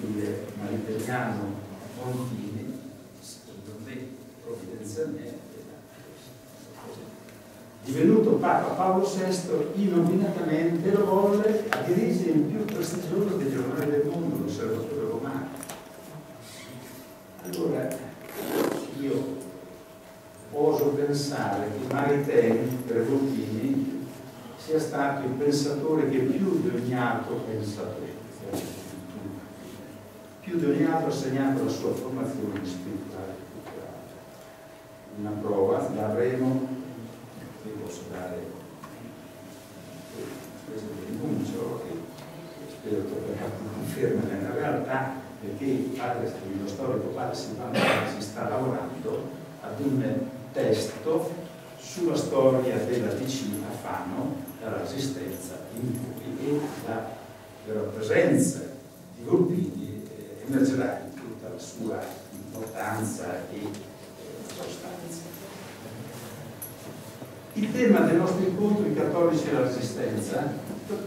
il maritainiano Montini, secondo me provvidenzialmente, divenuto Papa Paolo VI, inopinatamente lo volle a dirigere il più prestigioso dei giornali del mondo, l'Osservatore Romano. Allora, io oso pensare che Maritain, per Volpini, sia stato il pensatore che più di ogni altro pensatore, più di ogni altro ha segnato la sua formazione spirituale e culturale. Una prova l'avremo, vi posso dare questo denuncio, che spero troverà una conferma nella realtà, perché lo storico padre si sta lavorando ad un testo sulla storia della vicina Fano, dalla Resistenza in cui, e la della presenza di Volpini emergerà in tutta la sua importanza e sostanza. Il tema del nostro incontro, i cattolici e la resistenza,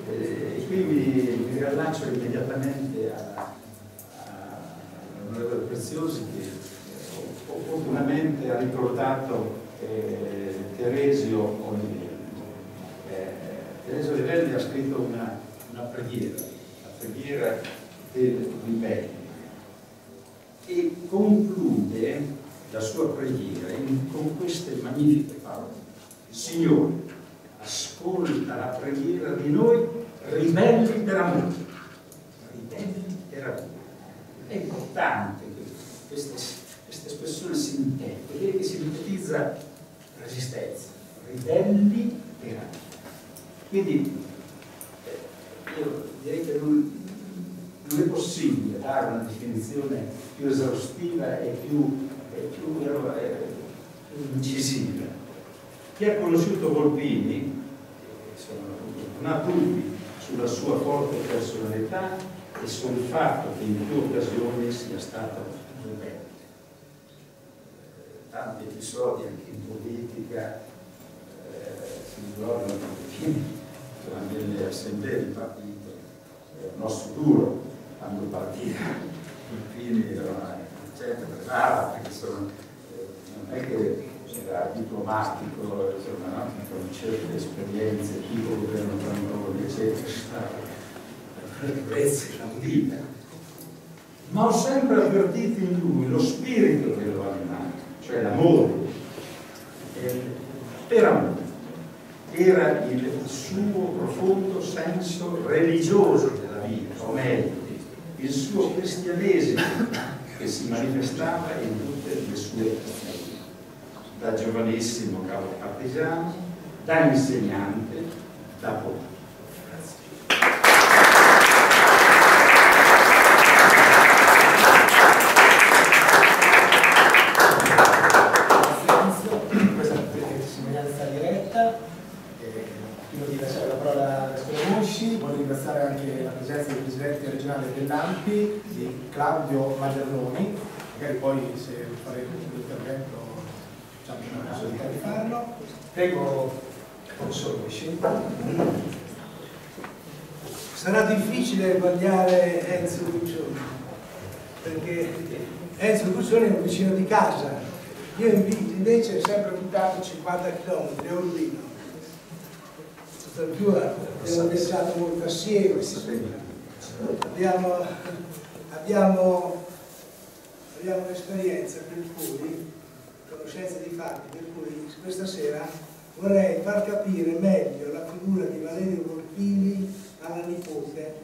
e qui mi riallaccio immediatamente all'onorevole Preziosi che opportunamente ha ricordato Teresio Olivelli. Teresio Olivelli ha scritto una preghiera, la preghiera del ribelle, e conclude la sua preghiera con queste magnifiche parole: Signore, ascolta la preghiera di noi ribelli per amore. Ribelli per amore. È importante questa espressione sintetica, che sintetizza resistenza. Ribelli per amore. Quindi io direi che non è possibile dare una definizione più esaustiva e più incisiva. Chi ha conosciuto Volpini, non ha dubbi sulla sua forte personalità e sul fatto che in più occasioni sia stato rebelle. Tanti episodi anche in politica si ricordano Volpini nelle assemblee del partito, nostro duro, quando partiva Volpini era una gente brava, perché non è che era diplomatico, insomma, con certe esperienze, tipo governo Franco, eccetera, la purezza e la guida. Ma ho sempre avvertito in lui lo spirito che lo animava, cioè l'amore. Per amore era il suo profondo senso religioso della vita, o meglio, il suo cristianesimo che si manifestava in tutte le sue azioni. Da giovanissimo capo partigiano, da insegnante, da popolo. Grazie. Silenzio, questa testimonianza diretta. Prima di lasciare la parola a Cristoforo Mosci, voglio ringraziare anche la presenza del Presidente regionale dell'AMPI, di Claudio Maderroni, magari poi se faremo un intervento. Prego, professor Mosci. Sarà difficile guardare Enzo Uguccioli, perché Enzo Uguccioli è un vicino di casa. Io invece ho sempre abitato 50 km, a Urbino. Per più abbiamo pensato molto assieme. Abbiamo un'esperienza per cui conoscenza di fatti, per cui questa sera vorrei far capire meglio la figura di Valerio Volpini alla nipote,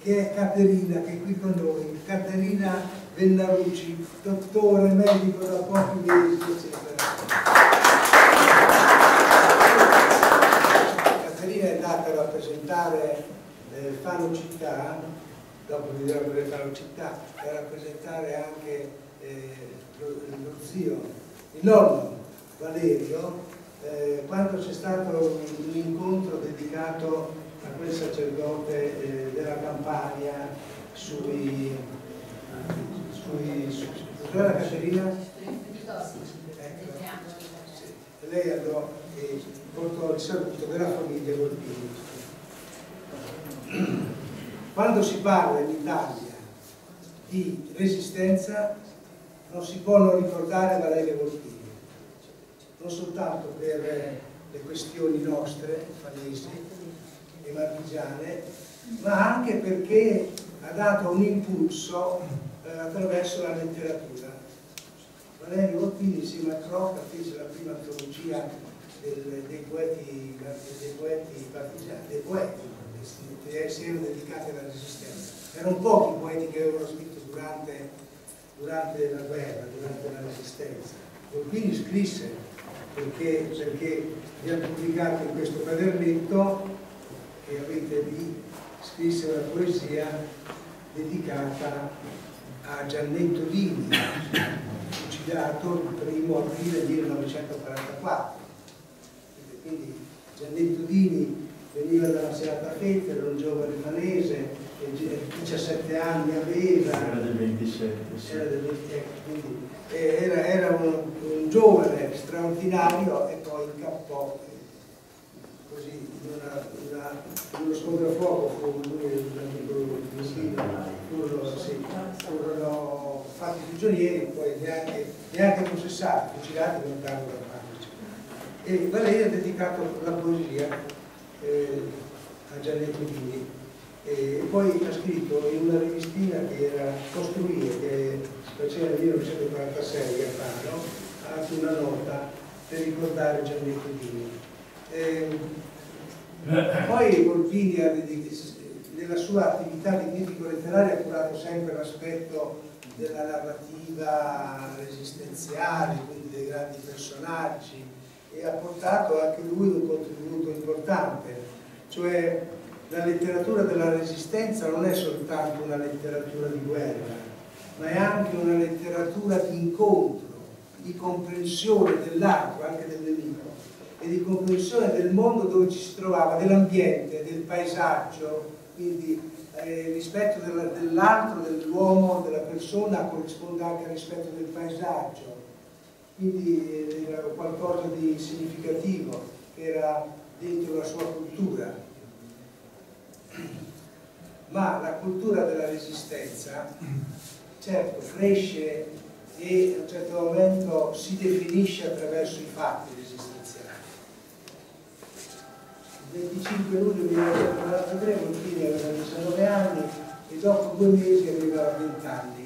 che è Caterina, che è qui con noi, Caterina Vellarucci, dottore, medico da pochi mesi, eccetera. Caterina è andata a rappresentare Fanocittà, dopo vedremo le Fanocittà, per rappresentare anche lo zio, il nonno Valerio, quando c'è stato un incontro dedicato a quel sacerdote della Campania sulla Caterina? Lei andò e portò il saluto della famiglia Volpini. Quando si parla in Italia di resistenza non si può non ricordare Valerio Volpini, non soltanto per le questioni nostre, fanesi e marchigiane, ma anche perché ha dato un impulso attraverso la letteratura. Valerio Volpini insieme a Crocca fece la prima antologia dei poeti partigiani, dei poeti che si erano dedicati alla resistenza. Erano pochi i poeti che avevano scritto durante la guerra, durante la resistenza. Volpini scrisse perché vi ha pubblicato in questo quadernetto che avete lì, scrisse una poesia dedicata a Giannetto Dini, fucilato il 1° aprile 1944. Quindi Giannetto Dini veniva dalla serata fetta, da un giovane manese, 17 anni aveva, era del 27, sì. Era del 27, quindi era un giovane straordinario, e poi incappò così in uno scontro a fuoco con lui e un amico vicino, furono fatti prigionieri, poi neanche processati, fucilati lontano da Parigi. E Valerio ha dedicato la poesia a Giannetto Dini, e poi ha scritto in una rivistina che era Costruire, che si faceva nel 1946 a Fano, ha fatto una nota per ricordare Giannetto Dini. Poi Volpini, nella sua attività di critico letterario, ha curato sempre l'aspetto della narrativa esistenziale, quindi dei grandi personaggi, e ha portato anche lui un contributo importante, cioè la letteratura della Resistenza non è soltanto una letteratura di guerra, ma è anche una letteratura di incontro, di comprensione dell'altro, anche del nemico, e di comprensione del mondo dove ci si trovava, dell'ambiente, del paesaggio, quindi rispetto dell'altro, dell'uomo, della persona, corrisponde anche al rispetto del paesaggio, quindi era qualcosa di significativo che era dentro la sua cultura. Ma la cultura della Resistenza, certo, cresce e a un certo momento si definisce attraverso i fatti resistenziali. Il 25 luglio 1943 Montini aveva 19 anni e dopo 2 mesi aveva 20 anni.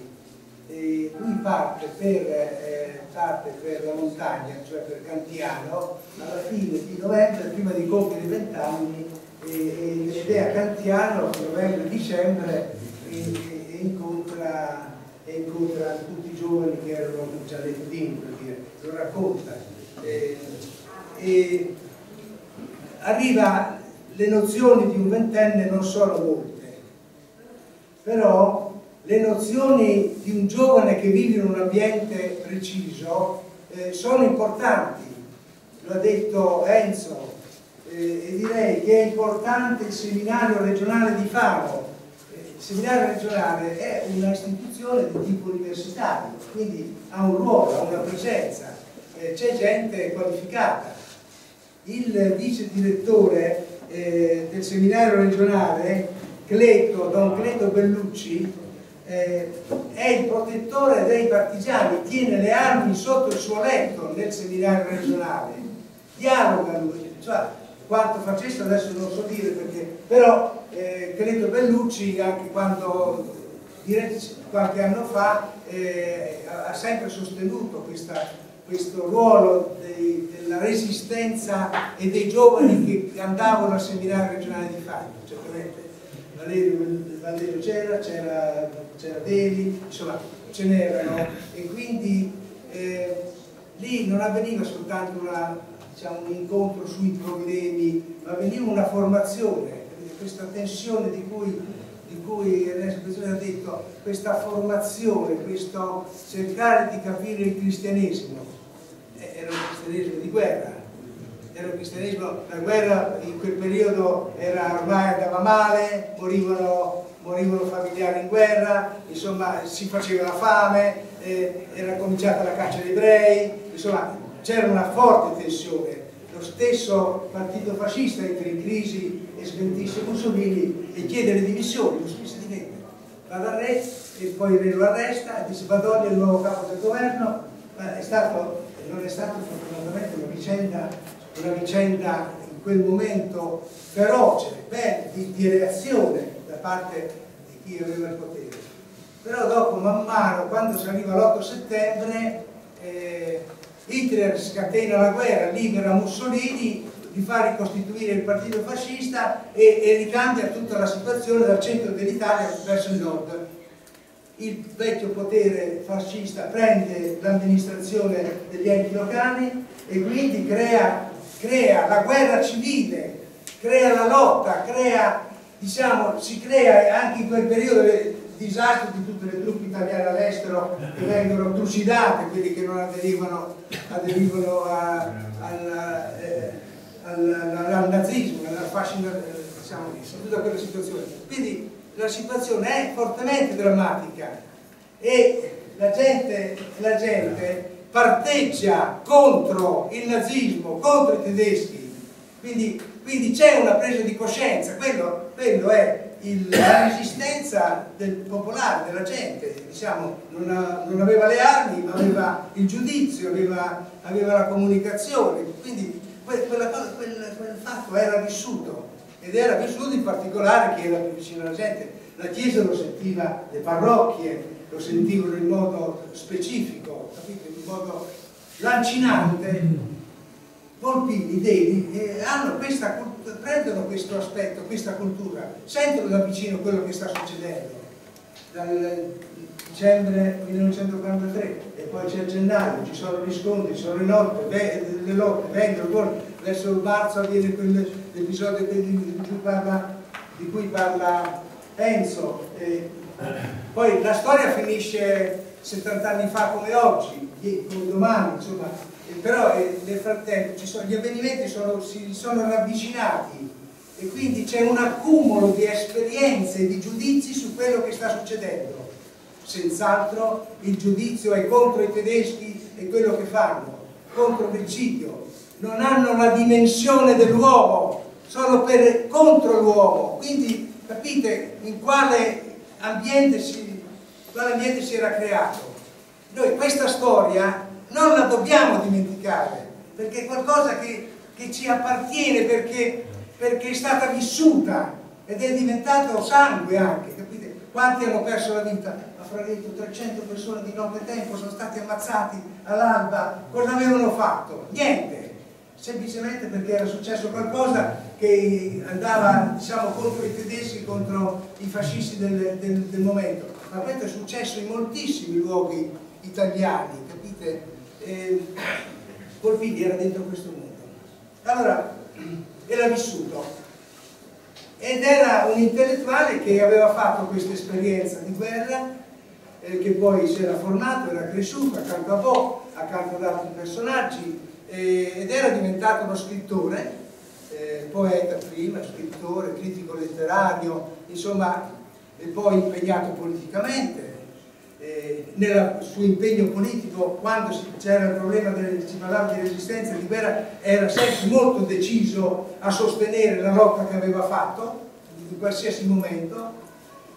E lui parte per la montagna, cioè per Cantiano, alla fine di novembre, prima di compiere i 20 anni, ed è a Cantiano, novembre-dicembre, e incontra tutti i giovani che erano con Giannetto Dini, per dire, lo racconta. E arriva, le nozioni di un ventenne non sono molte, però le nozioni di un giovane che vive in un ambiente preciso sono importanti, lo ha detto Enzo. E direi che è importante il seminario regionale di Fano. Il seminario regionale è un'istituzione di tipo universitario, quindi ha un ruolo, ha una presenza, c'è gente qualificata. Il vice direttore del seminario regionale, Don Cleto Bellucci, è il protettore dei partigiani, tiene le armi sotto il suo letto nel seminario regionale, dialoga lui, cioè, quanto facesse adesso non so dire, perché però Cleto Bellucci, anche quando qualche anno fa ha sempre sostenuto questo ruolo della Resistenza e dei giovani che andavano al seminario regionale di Fano. Certamente Valerio c'era Deli, insomma ce n'erano, e quindi lì non avveniva soltanto un incontro sui problemi, ma veniva una formazione, questa tensione di cui Ernesto Preziosi ha detto, questa formazione, questo cercare di capire il cristianesimo. Era un cristianesimo di guerra, la guerra in quel periodo ormai andava male, morivano familiari in guerra, insomma si faceva la fame, era cominciata la caccia agli ebrei, insomma c'era una forte tensione. Lo stesso partito fascista entra in crisi e smentisce Mussolini e chiede le dimissioni. Mussolini si dimette, va dal re e poi il re lo arresta e dice: Badoglio è il nuovo capo del governo. Ma non è stato fortunatamente una vicenda in quel momento feroce, di reazione da parte di chi aveva il potere. Però dopo, man mano, quando si arriva l'8 settembre, Hitler scatena la guerra, libera Mussolini, gli fa ricostituire il partito fascista e ricambia tutta la situazione dal centro dell'Italia verso il nord. Il vecchio potere fascista prende l'amministrazione degli enti locali e quindi crea la guerra civile, crea la lotta, si crea anche in quel periodo disastro di tutte le truppe italiane all'estero che vengono trucidate, quelli che non aderivano al nazismo, al fascismo, diciamo, tutta quella situazione. Quindi la situazione è fortemente drammatica e la gente parteggia contro il nazismo, contro i tedeschi, quindi c'è una presa di coscienza, quello è la resistenza del popolare, della gente, diciamo, non aveva le armi, ma aveva il giudizio, aveva la comunicazione, quindi quel fatto era vissuto, ed era vissuto in particolare chi era più vicino alla gente. La Chiesa lo sentiva, le parrocchie lo sentivano in modo specifico, capito? In modo lancinante. Volpini, Dini, prendono questo aspetto, questa cultura, sentono da vicino quello che sta succedendo dal dicembre 1943 e poi c'è il gennaio, ci sono gli scontri, ci sono le lotte, vengono, verso il marzo avviene l'episodio di cui parla Enzo, poi la storia finisce 70 anni fa come oggi, come domani, insomma. Però nel frattempo gli avvenimenti si sono ravvicinati e quindi c'è un accumulo di esperienze e di giudizi su quello che sta succedendo. Senz'altro il giudizio è contro i tedeschi e quello che fanno, contro Virgilio. Non hanno la dimensione dell'uomo, sono contro l'uomo. Quindi capite in quale ambiente si era creato. Noi questa storia non la dobbiamo dimenticare, perché è qualcosa che ci appartiene, perché è stata vissuta ed è diventato sangue anche, capite? Quanti hanno perso la vita? A Franeto 300 persone di notte tempo sono stati ammazzati all'alba. Cosa avevano fatto? Niente, semplicemente perché era successo qualcosa che andava, diciamo, contro i tedeschi, contro i fascisti del momento. Ma questo è successo in moltissimi luoghi italiani, capite? Volpini era dentro questo mondo, allora era vissuto ed era un intellettuale che aveva fatto questa esperienza di guerra, che poi si era formato, era cresciuto accanto a Bo, accanto ad altri personaggi, ed era diventato uno scrittore, poeta prima, scrittore, critico letterario, insomma, e poi impegnato politicamente. Nel suo impegno politico, quando c'era il problema si parlava di resistenza e di guerra, era sempre molto deciso a sostenere la lotta che aveva fatto in qualsiasi momento,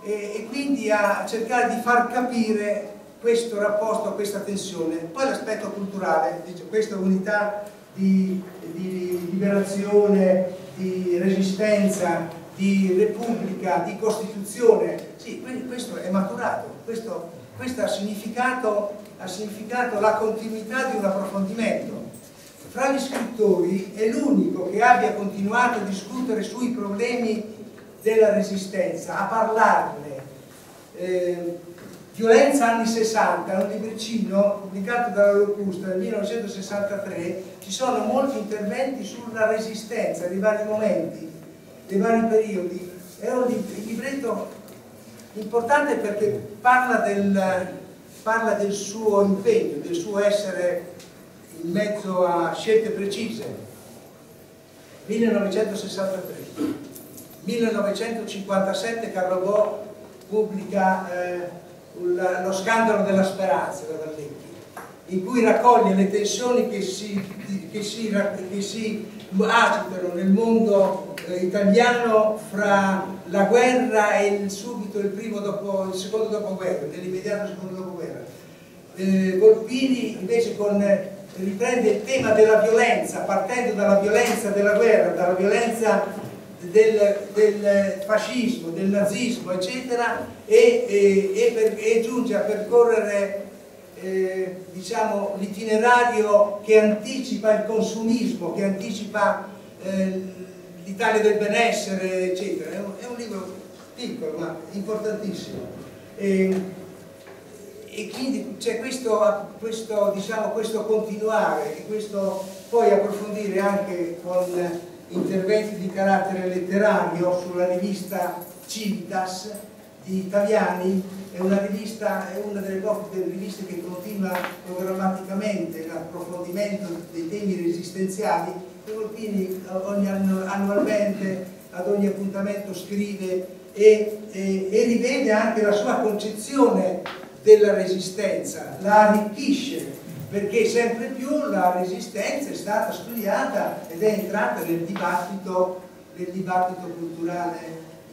e quindi a cercare di far capire questo rapporto, questa tensione. Poi l'aspetto culturale, questa unità di liberazione, di resistenza, di repubblica, di costituzione, sì, questo è maturato, questo ha significato la continuità di un approfondimento. Fra gli scrittori è l'unico che abbia continuato a discutere sui problemi della resistenza, a parlarne. Violenza anni 60, un libricino pubblicato dalla Locusta nel 1963, ci sono molti interventi sulla resistenza dei vari momenti, dei vari periodi. Era un libretto importante perché parla del suo impegno, del suo essere in mezzo a scelte precise. 1963, 1957 Carlo Bo pubblica lo scandalo della speranza da Valletti, in cui raccoglie le tensioni che si agitano nel mondo italiano fra la guerra e il secondo dopoguerra, nell'immediato secondo dopoguerra. Volpini invece riprende il tema della violenza, partendo dalla violenza della guerra, dalla violenza del fascismo, del nazismo, eccetera, e giunge a percorrere diciamo, l'itinerario che anticipa il consumismo, che anticipa l'Italia del benessere, eccetera. È un libro piccolo ma importantissimo, e quindi c'è questo continuare e questo poi approfondire anche con interventi di carattere letterario sulla rivista Civitas di Italiani. È una delle poche riviste che continua programmaticamente l'approfondimento dei temi resistenziali, Volpini annualmente ad ogni appuntamento scrive e rivede anche la sua concezione della resistenza, la arricchisce, perché sempre più la resistenza è stata studiata ed è entrata nel dibattito culturale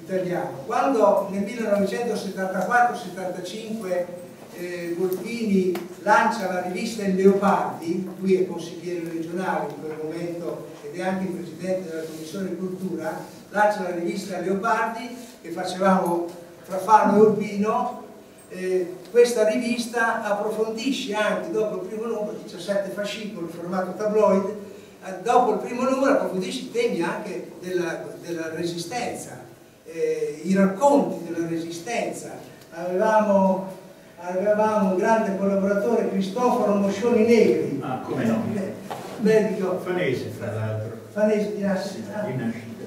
italiano. Quando nel 1974-75 Volpini lancia la rivista Il Leopardi, lui è consigliere regionale in quel momento ed è anche il presidente della Commissione Cultura, lancia la rivista Leopardi che facevamo fra Fano e Urbino. Questa rivista approfondisce anche dopo il primo numero, 17 fascicoli formato tabloid, dopo il primo numero approfondisce i temi anche della resistenza, i racconti della resistenza. Avevamo un grande collaboratore, Cristoforo Moscioni Negri, come no, medico fanese, fra l'altro fanese di nascita,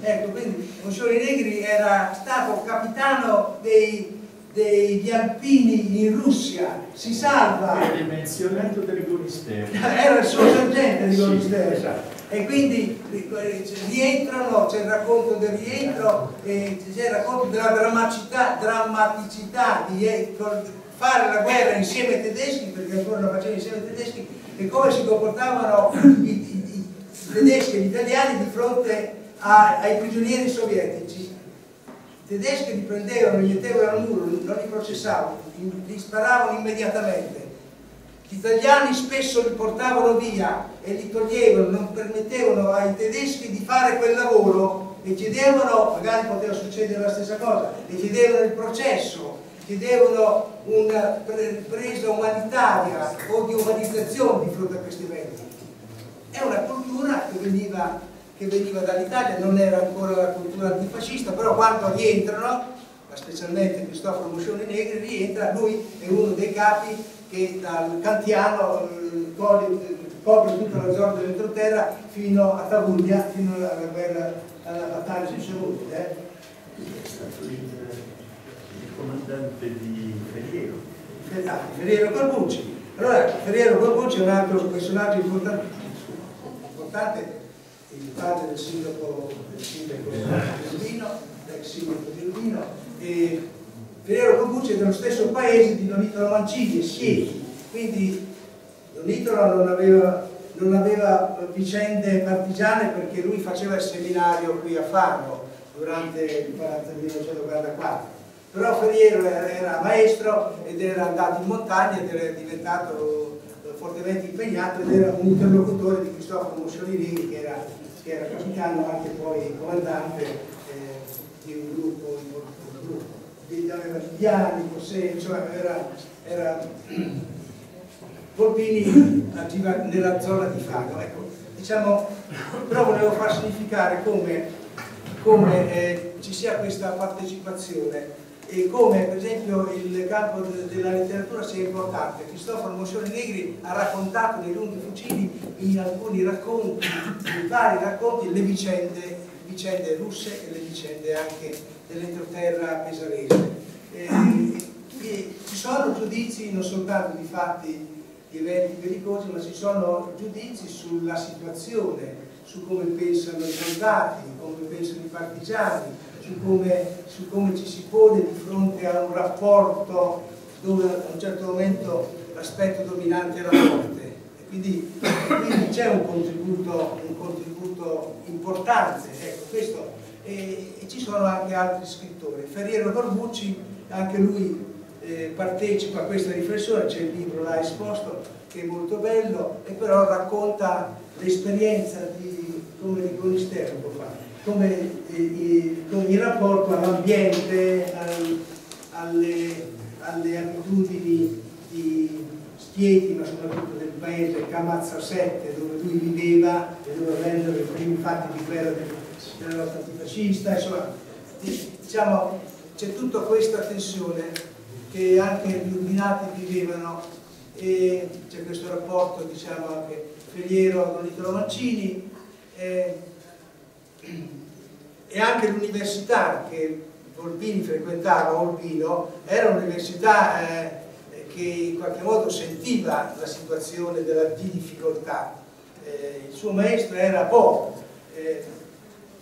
ecco, quindi Moscioni Negri era stato capitano degli alpini in Russia, si salva, viene menzionato del Gonistero, era il suo sergente di Gonistero, sì, esatto. E quindi rientrano, c'è il racconto del rientro, c'è il racconto della drammaticità di fare la guerra insieme ai tedeschi, perché ancora la facevano insieme ai tedeschi, e come si comportavano i tedeschi e gli italiani di fronte ai prigionieri sovietici. I tedeschi li prendevano, li mettevano al muro, non li processavano, li sparavano immediatamente. Gli italiani spesso li portavano via e li toglievano, non permettevano ai tedeschi di fare quel lavoro e chiedevano, magari poteva succedere la stessa cosa, e chiedevano il processo, chiedevano una presa umanitaria o di umanizzazione di fronte a questi eventi. È una cultura che veniva dall'Italia, non era ancora la cultura antifascista, però quando rientrano, specialmente Cristoforo Moscioni Negri rientra, lui è uno dei capi che dal Cantiano copre tutta la zona dell'entroterra fino a Tavuglia, fino alla battaglia di Semonte. È stato il comandante di Ferriero. Ferriero Corbucci. Allora, Ferriero Corbucci è un altro personaggio importante, il padre del sindaco di Urbino, Ferriero Corbucci è dello stesso paese di Don Italo Mancini, Sieti, quindi Don Italo non aveva vicende partigiane perché lui faceva il seminario qui a Fano durante il 1944, però Ferriero era maestro ed era andato in montagna ed era diventato fortemente impegnato ed era un interlocutore di Cristoforo Moscioni Negri che era capitano, anche poi comandante di un gruppo Volpini agiva nella zona di Fano, ecco, diciamo, però volevo far significare come ci sia questa partecipazione e come per esempio il campo della letteratura sia importante. Cristoforo Moscioni Negri ha raccontato nei lunghi fucili, in vari racconti, le vicende russe e le vicende anche dell'entroterra pesarese. Ci sono giudizi non soltanto di fatti, di eventi pericolosi, ma ci sono giudizi sulla situazione, su come pensano i soldati, come pensano i partigiani, su come ci si pone di fronte a un rapporto dove a un certo momento l'aspetto dominante è la morte. E quindi c'è un contributo importante, ecco, questo. E ci sono anche altri scrittori. Ferriero Corbucci, anche lui partecipa a questa riflessione, c'è il libro là esposto che è molto bello e però racconta l'esperienza di come il Gonistero può fare, come il rapporto all'ambiente, alle abitudini di Stieti, ma soprattutto del paese Camazzasette, dove lui viveva e dove vennero i primi fatti di guerra della lotta antifascista. Insomma, diciamo, c'è tutta questa tensione che anche gli illuminati vivevano e c'è questo rapporto, diciamo, anche Ferriero con Italo Mancini. E anche l'università che Volpini frequentava, Urbino, era un'università che in qualche modo sentiva la situazione di difficoltà il suo maestro era Bo.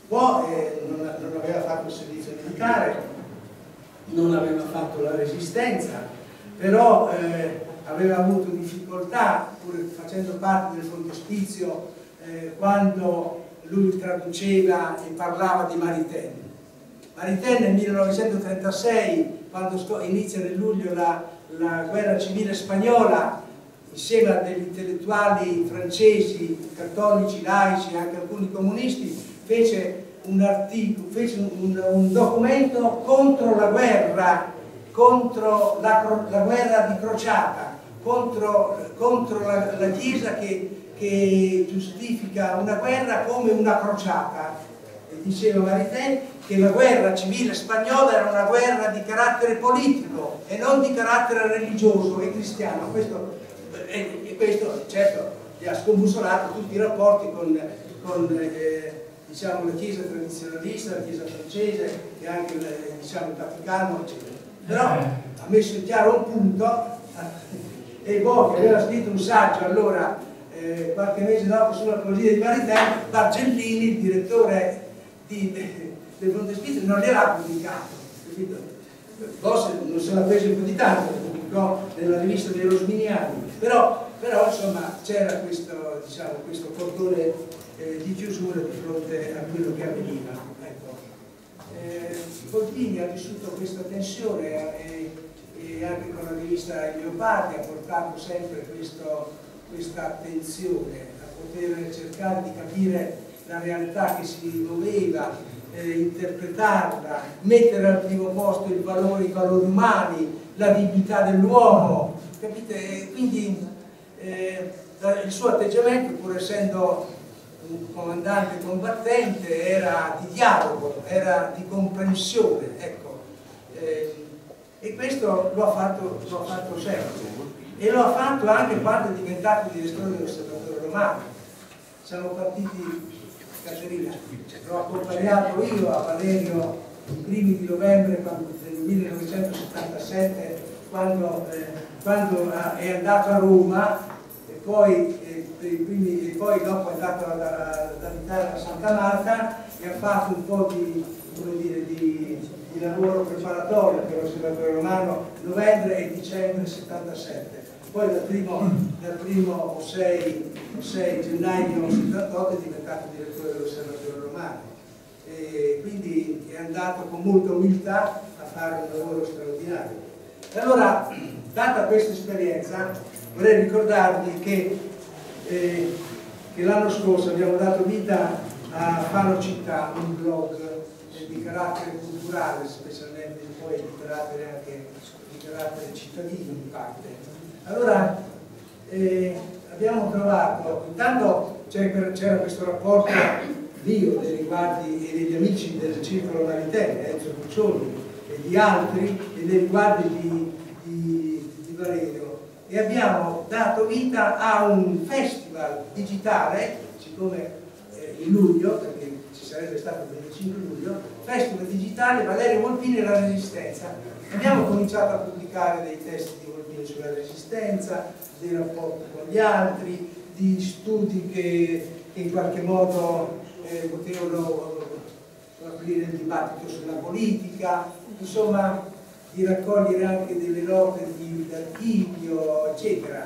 Bo non aveva fatto il servizio militare, non aveva fatto la resistenza, però aveva avuto difficoltà, pur facendo parte del frontespizio, quando lui traduceva e parlava di Maritain. Maritain nel 1936, quando inizia nel luglio la guerra civile spagnola, insieme a degli intellettuali francesi, cattolici, laici e anche alcuni comunisti, fece un articolo, fece un documento contro la guerra, contro la guerra di crociata, contro la Chiesa che giustifica una guerra come una crociata. E diceva Maritain che la guerra civile spagnola era una guerra di carattere politico e non di carattere religioso e cristiano. Questo certo gli ha scombussolato tutti i rapporti con diciamo, la Chiesa tradizionalista, la Chiesa francese e anche diciamo, il Vaticano, eccetera. Però ha messo in chiaro un punto, e Bo, che aveva scritto un saggio allora qualche mese dopo sulla poesia di Maritain, Bargellini, il direttore del frontespizio, non gliel'ha pubblicato, capito? Bo non se l'ha preso più di tanto, lo pubblicò nella rivista dei Rosminiani. Però insomma c'era questo, diciamo, questo portone di chiusura di fronte a quello che avveniva. Ecco. Volpini ha vissuto questa tensione e anche con la rivista Leopardi ha portato sempre questa attenzione a poter cercare di capire la realtà che si muoveva, interpretarla, mettere al primo posto i valori umani, la dignità dell'uomo. Capite? Quindi il suo atteggiamento, pur essendo un comandante combattente, era di dialogo, era di comprensione, ecco. E questo lo ha fatto sempre, e lo ha fatto anche quando è diventato direttore dell'Osservatorio Romano. Siamo partiti, Caterina, l'ho accompagnato io a Valerio i primi di novembre del 1977, quando è andato a Roma e poi, dopo è andato dall'Italia a Santa Marta e ha fatto un po' di lavoro preparatorio per l'Osservatorio Romano novembre e dicembre 77. Poi dal primo o 6 gennaio 78 è diventato direttore dell'Osservatorio Romano, e quindi è andato con molta umiltà a fare un lavoro straordinario. Allora, data questa esperienza, vorrei ricordarvi che l'anno scorso abbiamo dato vita a Fano Città, un blog di carattere culturale, specialmente poi di carattere anche di carattere cittadino in parte. Allora, abbiamo trovato, intanto c'era questo rapporto mio nei riguardi e degli amici del Ciclo Maritain, Enzo Uguccioli, di altri e nei riguardi di Valerio, e abbiamo dato vita a un festival digitale, siccome in luglio, perché ci sarebbe stato il 25 luglio, festival digitale Valerio Volpini e la Resistenza. Abbiamo cominciato a pubblicare dei testi di Volpini sulla Resistenza, dei rapporti con gli altri, di studi che in qualche modo potevano aprire il dibattito sulla politica, insomma, di raccogliere anche delle note d'archivio, eccetera.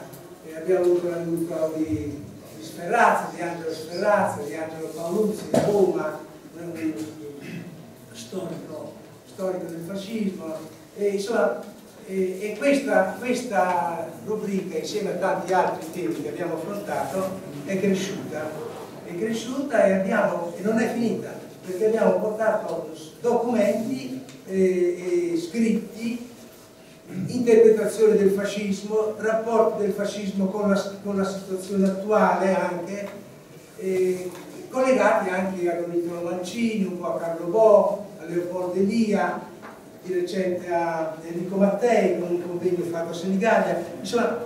Abbiamo avuto l'aiuto di Sferrazza, di Angelo Sferrazza, di Angelo Paoluzzi di Roma, storico del fascismo, e insomma, e questa rubrica, insieme a tanti altri temi che abbiamo affrontato, è cresciuta e non è finita, perché abbiamo portato documenti e scritti, interpretazione del fascismo, rapporti del fascismo con la situazione attuale, anche collegati anche a Don Italo Mancini, un po' a Carlo Bo, a Leopardi Elia, di recente a Enrico Mattei con un convegno fatto a Senigallia. Insomma,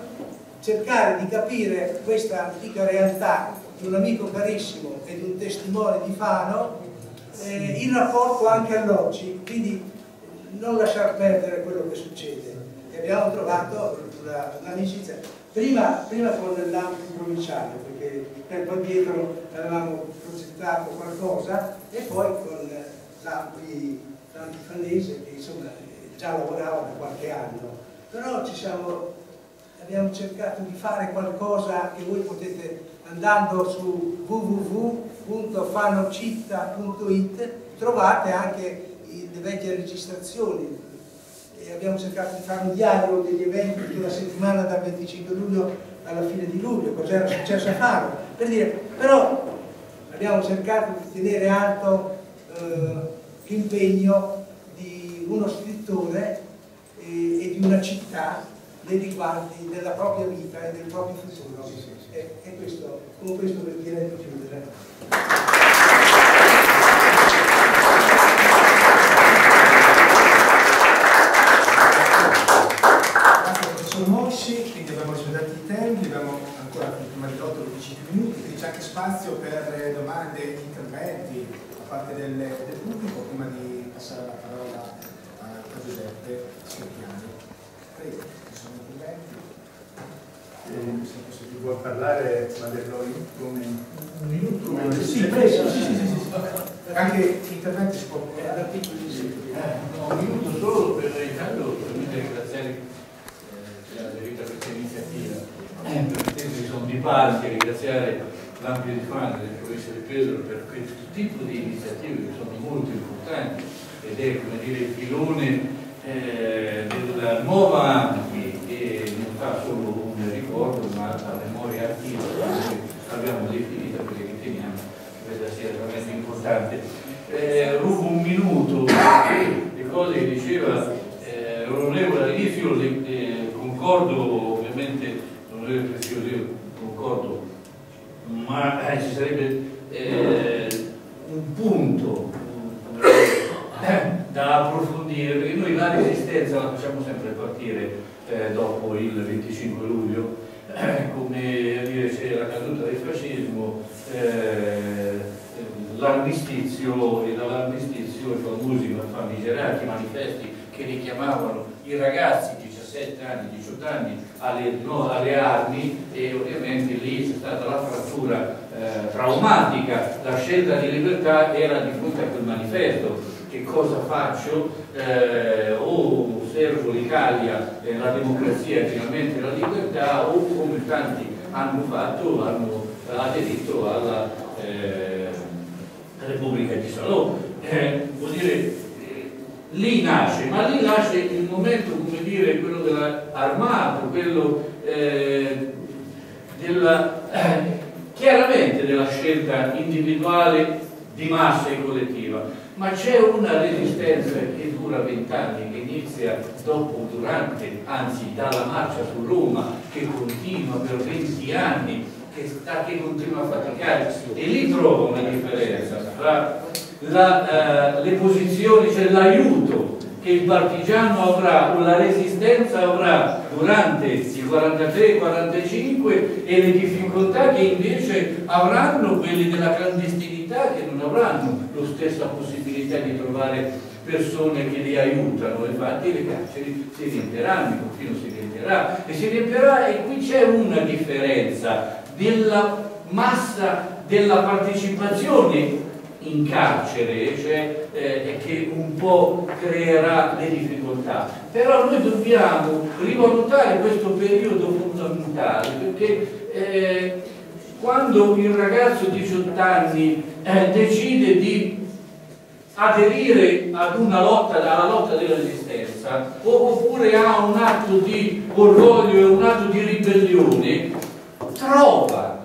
cercare di capire questa antica realtà di un amico carissimo e di un testimone di Fano, in rapporto anche all'oggi, quindi non lasciar perdere quello che succede. E abbiamo trovato l'amicizia, prima con l'ambito provinciale, perché tempo addietro avevamo progettato qualcosa, e poi con Zampi Fannese, che insomma già lavorava da qualche anno, però abbiamo cercato di fare qualcosa che voi potete, andando su www.fanocittà.it, trovate anche le vecchie registrazioni. E abbiamo cercato di fare un dialogo degli eventi della settimana dal 25 luglio alla fine di luglio, cos'era successo a Fano, per dire, però abbiamo cercato di tenere alto l'impegno di uno scrittore e di una città nei riguardi della propria vita e del proprio futuro. Sì, sì, sì. E questo, con questo per dire di chiudere. Quindi abbiamo rispettato i tempi, abbiamo ancora prima di 8-15 minuti, quindi c'è anche spazio per domande e interventi da parte del pubblico prima di passare la parola a Giuseppe Scherpiani. Prego, ci sono interventi? Se ti vuoi parlare, Valerio, un minuto? Sì, preso, sì. Anche interventi si può parlare. Un minuto solo per intanto ringraziare la verità per questa iniziativa, perché sono di parte, ringraziare l'ampio di Fano della provincia di Pesaro per questo tipo di iniziative che sono molto importanti ed è, come dire, il filone della nuova ANPI, che non fa solo un ricordo ma la memoria attiva che abbiamo definita, perché riteniamo che questa sia veramente importante. Rubo un minuto le cose che diceva l'onorevole all'inizio. Concordo, ovviamente, non è prezioso, io concordo, ma ci sarebbe un punto da approfondire, perché noi la resistenza la facciamo sempre partire dopo il 25 luglio, come a dire c'è la caduta del fascismo, l'armistizio, e dall'armistizio i famosi famigerati manifesti che richiamavano i ragazzi 17 anni, 18 anni alle armi, e ovviamente lì c'è stata la frattura traumatica. La scelta di libertà era di fronte a quel manifesto: che cosa faccio? O servo l'Italia, la democrazia e finalmente la libertà, o come tanti hanno fatto, hanno aderito alla Repubblica di Salò. Vuol dire, lì nasce il momento, come dire, quello dell'armato, quello chiaramente della scelta individuale di massa e collettiva, ma c'è una resistenza che dura 20 anni, che inizia dopo, durante, anzi dalla marcia su Roma, che continua per 20 anni, che continua a faticare, e lì trovo una differenza tra le posizioni, cioè l'aiuto che il partigiano avrà o la resistenza avrà durante il 43-45 e le difficoltà che invece avranno quelli della clandestinità, che non avranno la stessa possibilità di trovare persone che li aiutano. Infatti le carceri si riempiranno, il confino si riempirà, e qui c'è una differenza della massa della partecipazione in carcere, cioè, che un po' creerà le difficoltà. Però noi dobbiamo rivalutare questo periodo fondamentale, perché quando il ragazzo di 18 anni decide di aderire ad una lotta, alla lotta della resistenza, oppure ha un atto di orgoglio e un atto di ribellione, trova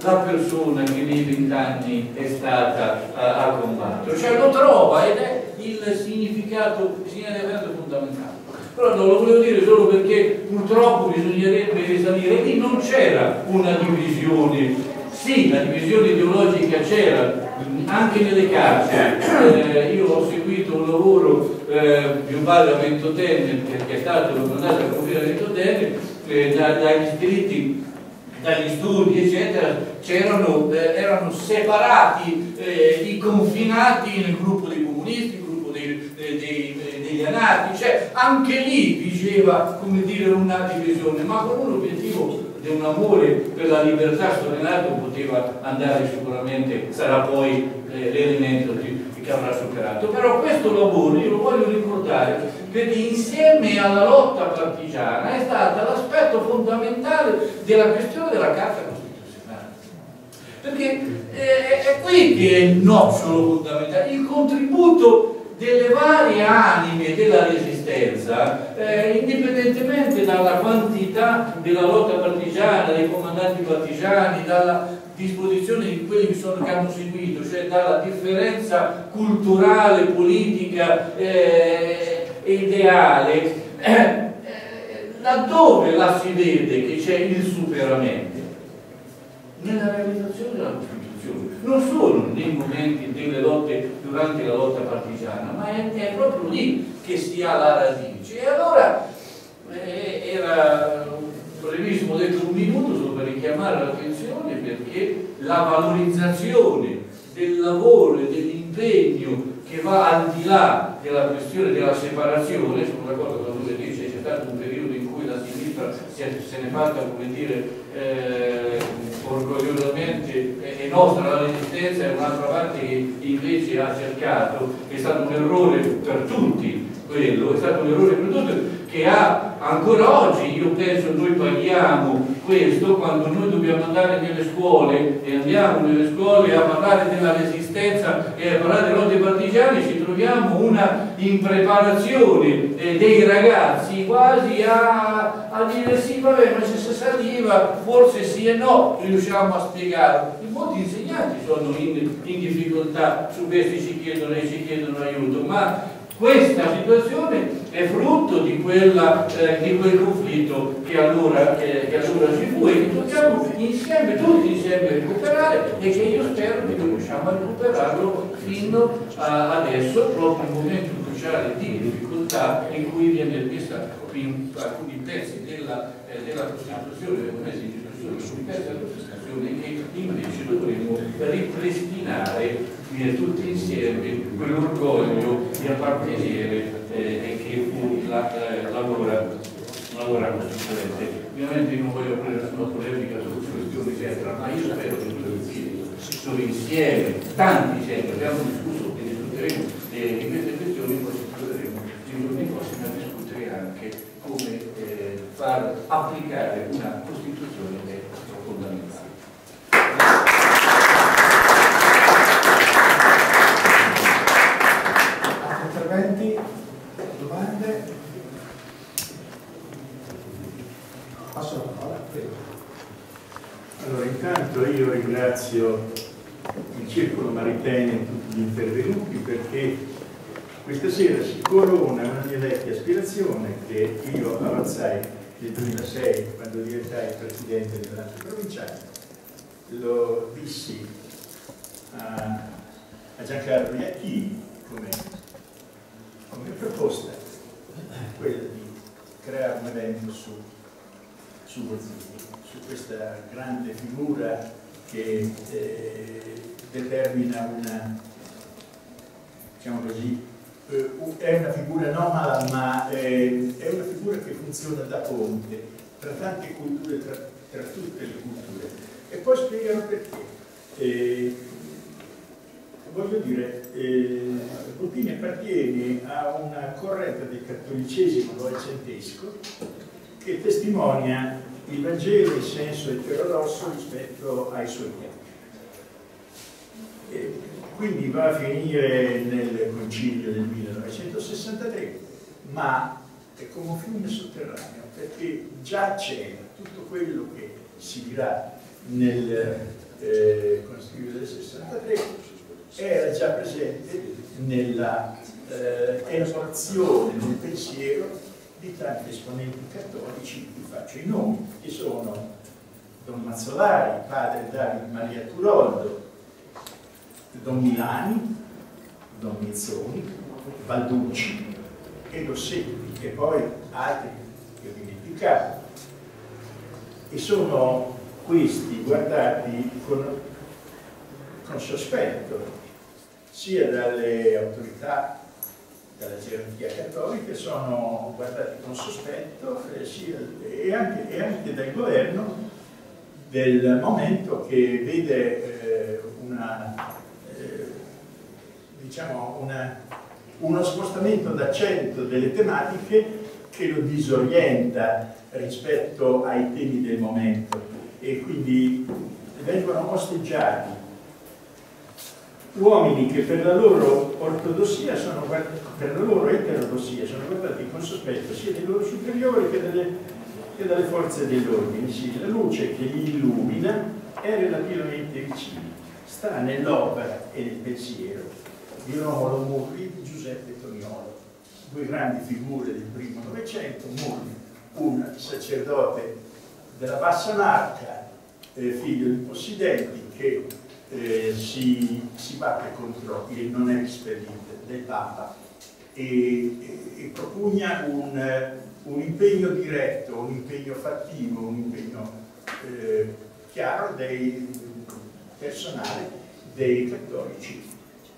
la persona che nei 20 anni è stata a combattere, cioè lo trova, ed è il significato fondamentale. Però non lo volevo dire solo perché purtroppo bisognerebbe risalire, lì non c'era una divisione. Sì, la divisione ideologica c'era anche nelle carceri. Io ho seguito un lavoro, mio padre a Ventotene, che è stato mandato a compiere a Ventotene, dagli iscritti, dagli studi eccetera, erano separati, confinati nel gruppo dei comunisti, il gruppo degli anarchici, cioè anche lì vigeva, come dire, una divisione, ma con un obiettivo di un amore per la libertà storica poteva andare sicuramente, sarà poi l'elemento che avrà superato. Però questo lavoro io lo voglio ricordare perché insieme alla lotta partigiana è stato l'aspetto fondamentale della questione della Carta Costituzionale, perché è qui che è il nocciolo fondamentale, il contributo delle varie anime della resistenza, indipendentemente dalla quantità della lotta partigiana, dei comandanti partigiani, dalla disposizione di quelli che hanno seguito, cioè dalla differenza culturale, politica e ideale, laddove la si vede che c'è il superamento nella realizzazione della Costituzione. Non solo nei momenti delle lotte, durante la lotta partigiana, ma è proprio lì che si ha la radice. E allora era brevissimo, ho detto un minuto solo per richiamare l'attenzione, perché la valorizzazione del lavoro e dell'impegno che va al di là della questione della separazione, sono d'accordo con quello che dice, c'è stato un periodo in cui la sinistra se ne è fatta, come dire, orgogliosamente è nostra la resistenza, e un'altra parte che invece ha cercato, è stato un errore per tutti, quello è stato un errore per tutti, che ha ancora oggi, io penso, noi paghiamo questo quando noi dobbiamo andare nelle scuole e andiamo nelle scuole a parlare della resistenza e a parlare delle lotte partigiane, ci troviamo una impreparazione dei ragazzi quasi a dire sì vabbè, ma se saliva forse sì e no, riusciamo a spiegarlo. Molti insegnanti sono in difficoltà su questi, ci chiedono aiuto, ma questa situazione è frutto di quel conflitto che allora ci fu e che dobbiamo insieme, tutti insieme recuperare, e che io spero che riusciamo a recuperarlo fino a adesso, proprio in un momento cruciale di difficoltà in cui viene vista alcuni pezzi della Costituzione, che invece dovremo ripristinare tutti insieme quell'orgoglio di appartenere che fu la loro costituente. Ovviamente non voglio aprire nessuna polemica su questioni eccetera, ma io spero che tutti sono insieme, tanti sempre, abbiamo discusso e discuteremo di queste questioni, poi ci troveremo nei giorni prossimi a discutere anche come far applicare una Costituzione che è fondamentale. Allora, intanto io ringrazio il Circolo Maritain e tutti gli intervenuti, perché questa sera si corona una mia vecchia aspirazione che io avanzai nel 2006 quando diventai presidente del Consiglio Provinciale. Lo dissi a Giancarlo Iacchini come proposta, quella di creare un evento su questa grande figura che determina una, diciamo così, è una figura anomala, ma è una figura che funziona da ponte tra tante culture, tra tutte le culture. E poi spiegherò perché. Voglio dire, Volpini appartiene a una corrente del cattolicesimo novecentesco che testimonia il Vangelo in senso eterodosso rispetto ai suoi piani. Quindi va a finire nel concilio del 1963, ma è come un fiume sotterraneo, perché già c'era tutto quello che si dirà nel concilio del 63, era già presente nella elaborazione, nel pensiero di tanti esponenti cattolici, vi faccio i nomi, che sono Don Mazzolari, padre David Maria Turoldo, Don Milani, Don Mizzoni, Balducci e Dossetti, e poi altri che ho dimenticato. E sono questi guardati con sospetto sia dalle autorità dalla gerarchia cattolica sono guardati con sospetto e anche dal governo del momento, che vede uno spostamento d'accento delle tematiche che lo disorienta rispetto ai temi del momento, e quindi vengono osteggiati uomini che per la loro ortodossia sono guardati, per la loro eterodossia sono guardati con sospetto sia dei loro superiori che dalle forze dell'ordine. Sì, la luce che li illumina è relativamente vicina, sta nell'opera e nel pensiero di Romolo Murri e Giuseppe Toniolo, due grandi figure del primo Novecento. Murri, un sacerdote della bassa marca, figlio di possidenti, che si batte contro il non esperite del Papa e propugna un impegno diretto, un impegno fattivo, un impegno chiaro personale dei cattolici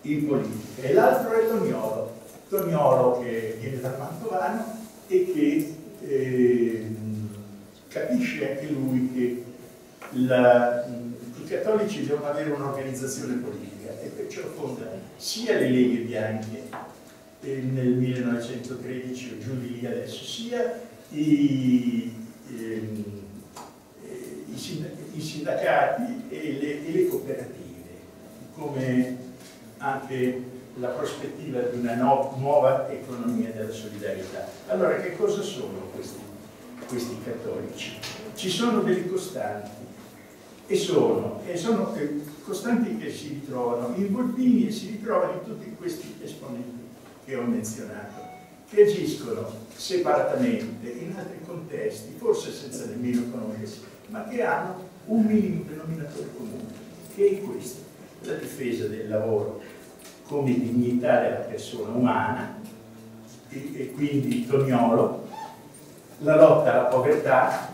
in politica. E l'altro è Toniolo, che viene dal Mantovano e che capisce anche lui che i cattolici devono avere un'organizzazione politica, e perciò fonda sia le Leghe Bianche nel 1913 o giù di lì adesso, sia i sindacati e le cooperative, come anche la prospettiva di una nuova economia della solidarietà. Allora, che cosa sono questi cattolici? Ci sono delle costanti, e sono costanti che si ritrovano in Volpini e si ritrovano in tutti questi esponenti che ho menzionato, che agiscono separatamente in altri contesti, forse senza nemmeno conoscersi, ma che hanno un minimo denominatore comune, che è questo: la difesa del lavoro come dignità della persona umana, e quindi Toniolo, la lotta alla povertà,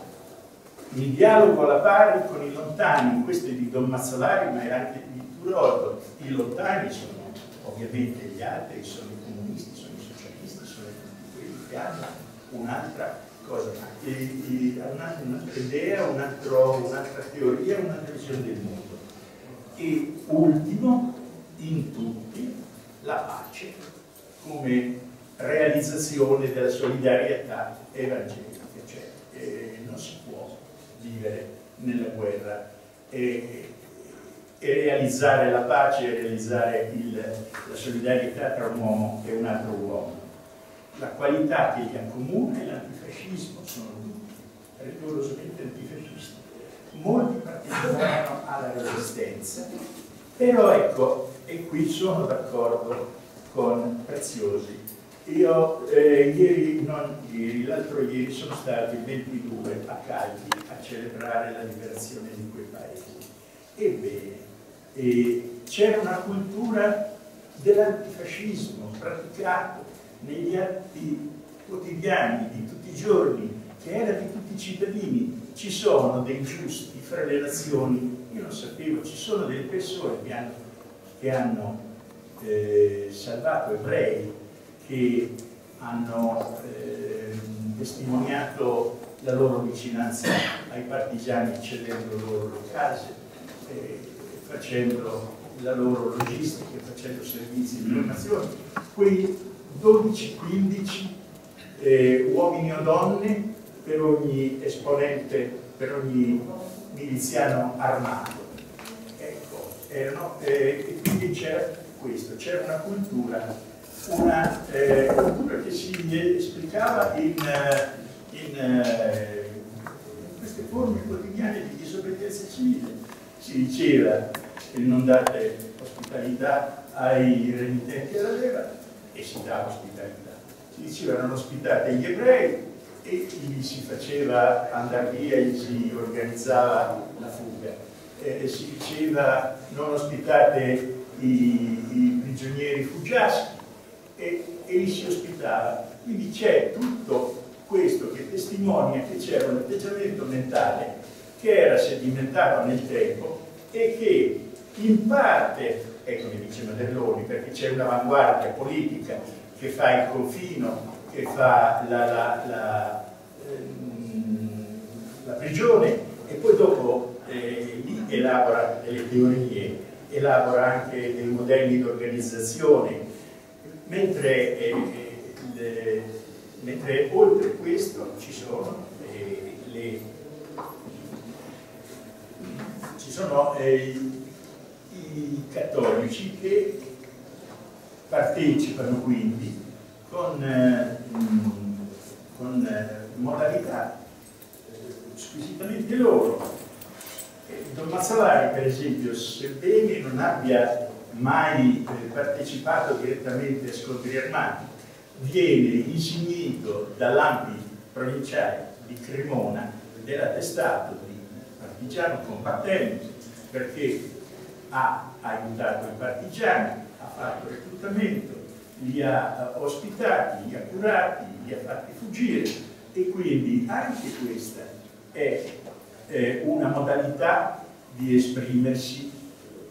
il dialogo alla pari con i lontani. Questo è di Don Mazzolari, ma è anche di Turoldo. I lontani sono ovviamente gli altri, sono i comunisti, sono i socialisti, sono tutti quelli che hanno un'altra cosa, un'altra idea, un'altra teoria, un'altra visione del mondo. E ultimo in tutti, la pace come realizzazione della solidarietà evangelica, cioè non si può vivere nella guerra e realizzare la pace e realizzare la solidarietà tra un uomo e un altro uomo. La qualità che li accomuna è l'antifascismo, sono tutti rigorosamente antifascisti. Molti partecipano alla resistenza, però ecco, e qui sono d'accordo con Preziosi. Io l'altro ieri sono stato il 22 a Cagliari a celebrare la liberazione di quei paesi. Ebbene, c'era una cultura dell'antifascismo praticato negli atti quotidiani di tutti i giorni, che era di tutti i cittadini. Ci sono dei giusti fra le nazioni, io non sapevo, ci sono delle persone che hanno salvato ebrei, che hanno testimoniato la loro vicinanza ai partigiani cedendo loro le case, facendo la loro logistica, facendo servizi di donazione. Quei 12-15 uomini o donne per ogni esponente, per ogni miliziano armato. Ecco, e quindi c'era questo, c'era una cultura, che si esplicava in queste forme quotidiane di disobbedienza civile. Si diceva che non date ospitalità ai renitenti alla leva, e si dà ospitalità. Si diceva non ospitate gli ebrei, e gli si faceva andare via, gli si organizzava la fuga. Si diceva non ospitate i prigionieri fuggiaschi, e li si ospitava. Quindi c'è tutto questo che testimonia che c'era un atteggiamento mentale che era sedimentato nel tempo e che in parte, ecco che dice Maderloni, perché c'è un'avanguardia politica che fa il confino, che fa la prigione, e poi dopo lì elabora delle teorie, elabora anche dei modelli di organizzazione, mentre, mentre oltre questo ci sono i cattolici che partecipano quindi con modalità squisitamente loro. Don Mazzolari, per esempio, sebbene non abbia mai partecipato direttamente a scontri armati, viene insignito dall'ambito provinciale di Cremona dell'attestato di partigiano combattente, perché ha aiutato i partigiani, ha fatto reclutamento, li ha ospitati, li ha curati, li ha fatti fuggire, e quindi anche questa è una modalità di esprimersi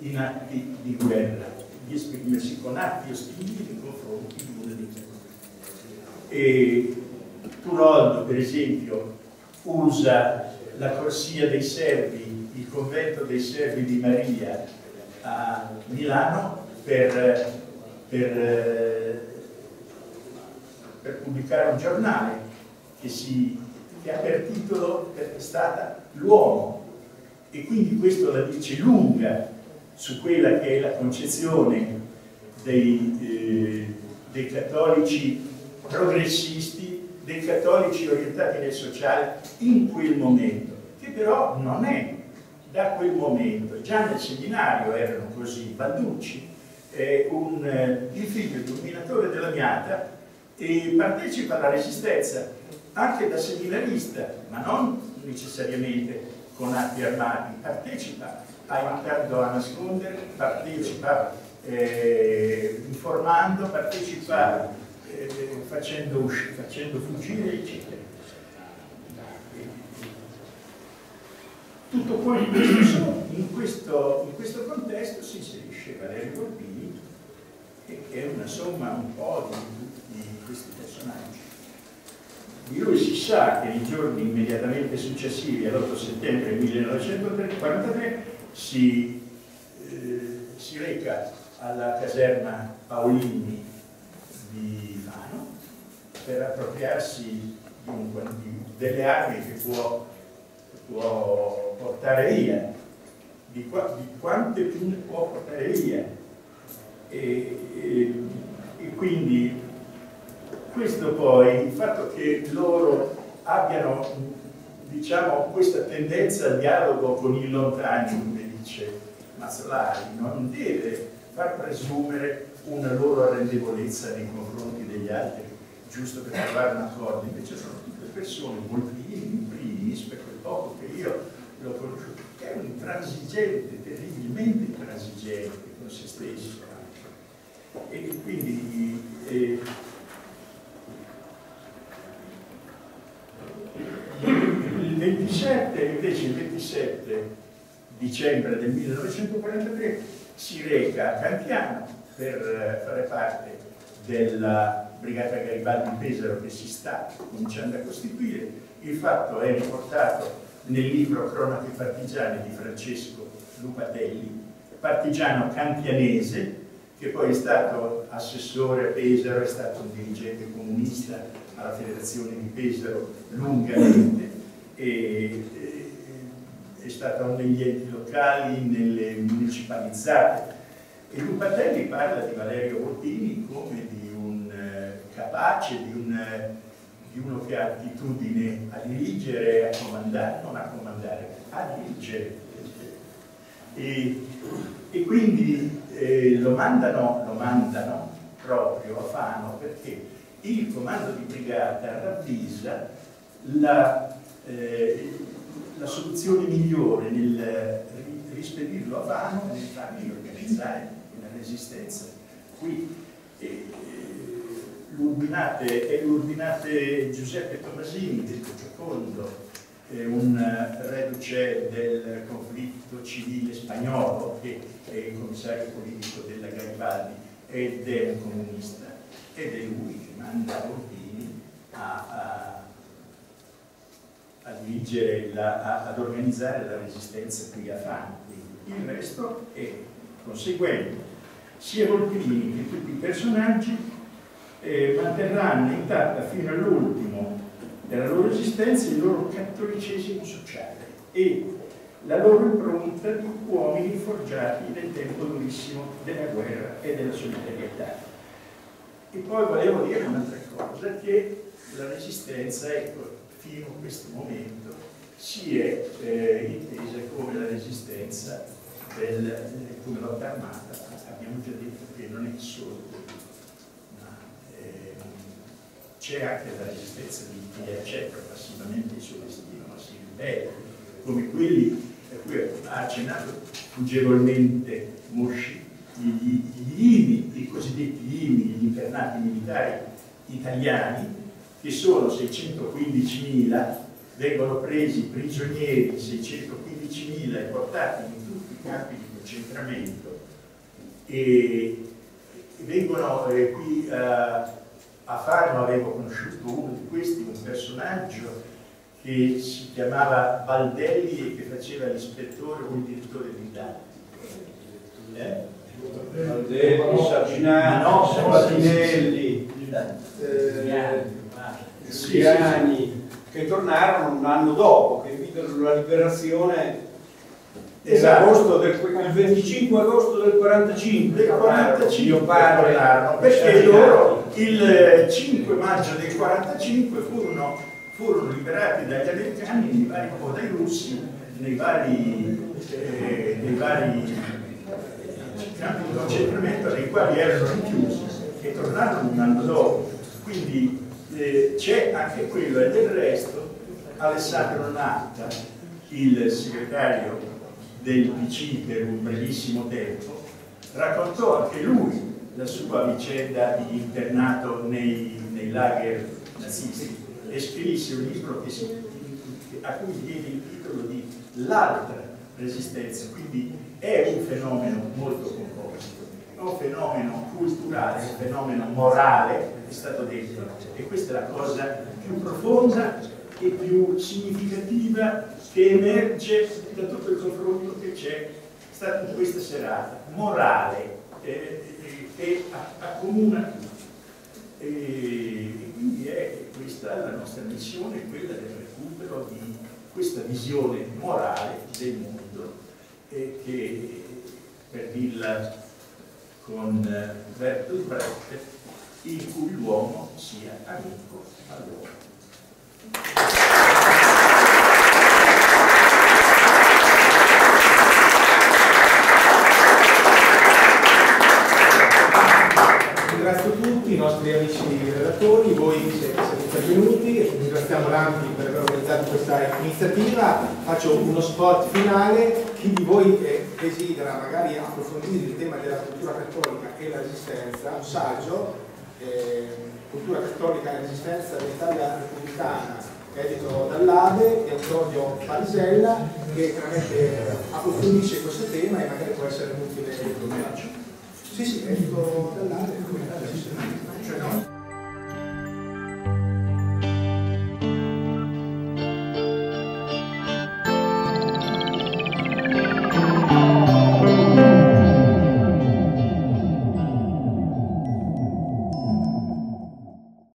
in atti di guerra, di esprimersi con atti ostili nei confronti di una dittatura. Turoldo, per esempio, usa la corsia dei servi, il convento dei servi di Maria a Milano per pubblicare un giornale che ha per titolo, perché è stata l'uomo, e quindi questo la dice lunga su quella che è la concezione dei cattolici progressisti, dei cattolici orientati nel sociale in quel momento, che però non è da quel momento. Già nel seminario erano così. Balducci è il figlio di un minatore dell'Amiata e partecipa alla resistenza anche da seminarista, ma non necessariamente con atti armati, partecipa aiutando a nascondere, partecipa informando, partecipa facendo fuggire, eccetera. Tutto questo, in questo contesto si inserisce Valerio Volpini, che è una somma un po' di questi personaggi. Di lui si sa che nei giorni immediatamente successivi all'8 settembre 1943 si reca alla caserma Paolini di Fano per appropriarsi delle armi che può portare via, di quante più ne può portare via, e quindi questo, poi, il fatto che loro abbiano, diciamo, questa tendenza al dialogo con il lontano, come dice Mazzolari, non deve far presumere una loro arrendevolezza nei confronti degli altri giusto per trovare un accordo. Invece sono tutte persone, Volpini in primis, per quel poco che io l'ho conosciuto, che è un intransigente, terribilmente intransigente con se stesso anche. E quindi il 27 dicembre del 1943 si reca a Cantiano per fare parte della brigata Garibaldi di Pesaro, che si sta cominciando a costituire. Il fatto è riportato nel libro Cronache partigiane di Francesco Lupatelli, partigiano cantianese, che poi è stato assessore a Pesaro, è stato un dirigente comunista alla Federazione di Pesaro lungamente, è stato negli enti locali, nelle municipalizzate. E Lupatelli parla di Valerio Volpini come di un capace, di uno che ha attitudine a dirigere, a comandare, non a comandare, a dirigere. E quindi lo mandano proprio a Fano, perché il comando di brigata ravvisa la soluzione migliore nel rispedirlo a Fano, nel fargli organizzare resistenza qui. L'Urbinate Giuseppe Tomasini, detto Giocondo, un reduce del conflitto civile spagnolo, che è il commissario politico della Garibaldi ed è un comunista, ed è lui che manda Volpini a dirigere, ad organizzare la resistenza qui a Fanti. Il resto è conseguente. Sia Volpini che tutti i personaggi manterranno intatta fino all'ultimo della loro esistenza il loro cattolicesimo sociale e la loro impronta di uomini forgiati nel tempo durissimo della guerra e della solidarietà. E poi volevo dire un'altra cosa, che la resistenza, ecco, fino a questo momento si è intesa come la resistenza come lotta armata. Abbiamo già detto che non è solo così, ma c'è anche la resistenza di chi accetta passivamente il suo destino, ma si ribella, come quelli a cui ha accennato fuggevolmente Mosci, i cosiddetti IMI, gli internati militari italiani, che sono 615.000, vengono presi prigionieri 615.000 e portati in tutti i campi di concentramento e vengono qui a Farno. Avevo conosciuto uno di questi, un personaggio che si chiamava Baldelli e che faceva l'ispettore o il direttore didattico. Baldelli, Sabinano, Sabinelli, Siani, che tornarono un anno dopo, che videro la liberazione. Esatto. Il 25 agosto del 45. Del 45 parlano, perché loro il 5 maggio del 45 furono liberati dagli americani o dai russi nei vari campi di concentramento nei quali erano rinchiusi e tornarono un anno dopo. Quindi c'è anche quello. E del resto Alessandro Natta, il segretario del PC per un brevissimo tempo, raccontò anche lui la sua vicenda di internato nei lager nazisti e scrisse un libro a cui diede il titolo di L'altra resistenza. Quindi è un fenomeno molto composito, è un fenomeno culturale, è un fenomeno morale, è stato detto, e questa è la cosa più profonda e più significativa che emerge da tutto il confronto che c'è stato in questa serata. Morale che accomuna e quindi è questa la nostra missione, quella del recupero di questa visione morale del mondo che, per dirla con Bertolt Brecht, in cui l'uomo sia amico all'uomo. Ringrazio tutti i nostri amici relatori, voi che siete intervenuti, ringraziamo l'ANPI per aver organizzato questa iniziativa. Faccio uno spot finale. Chi di voi desidera magari approfondire il tema della cultura cattolica e la resistenza, un saggio, Cultura cattolica e resistenza dell'Italia repubblicana, edito dall'Ade, di Antonio Parisella, che veramente approfondisce questo tema e magari può essere utile. Sì, è tutto dall'area, come la adesso, cioè no.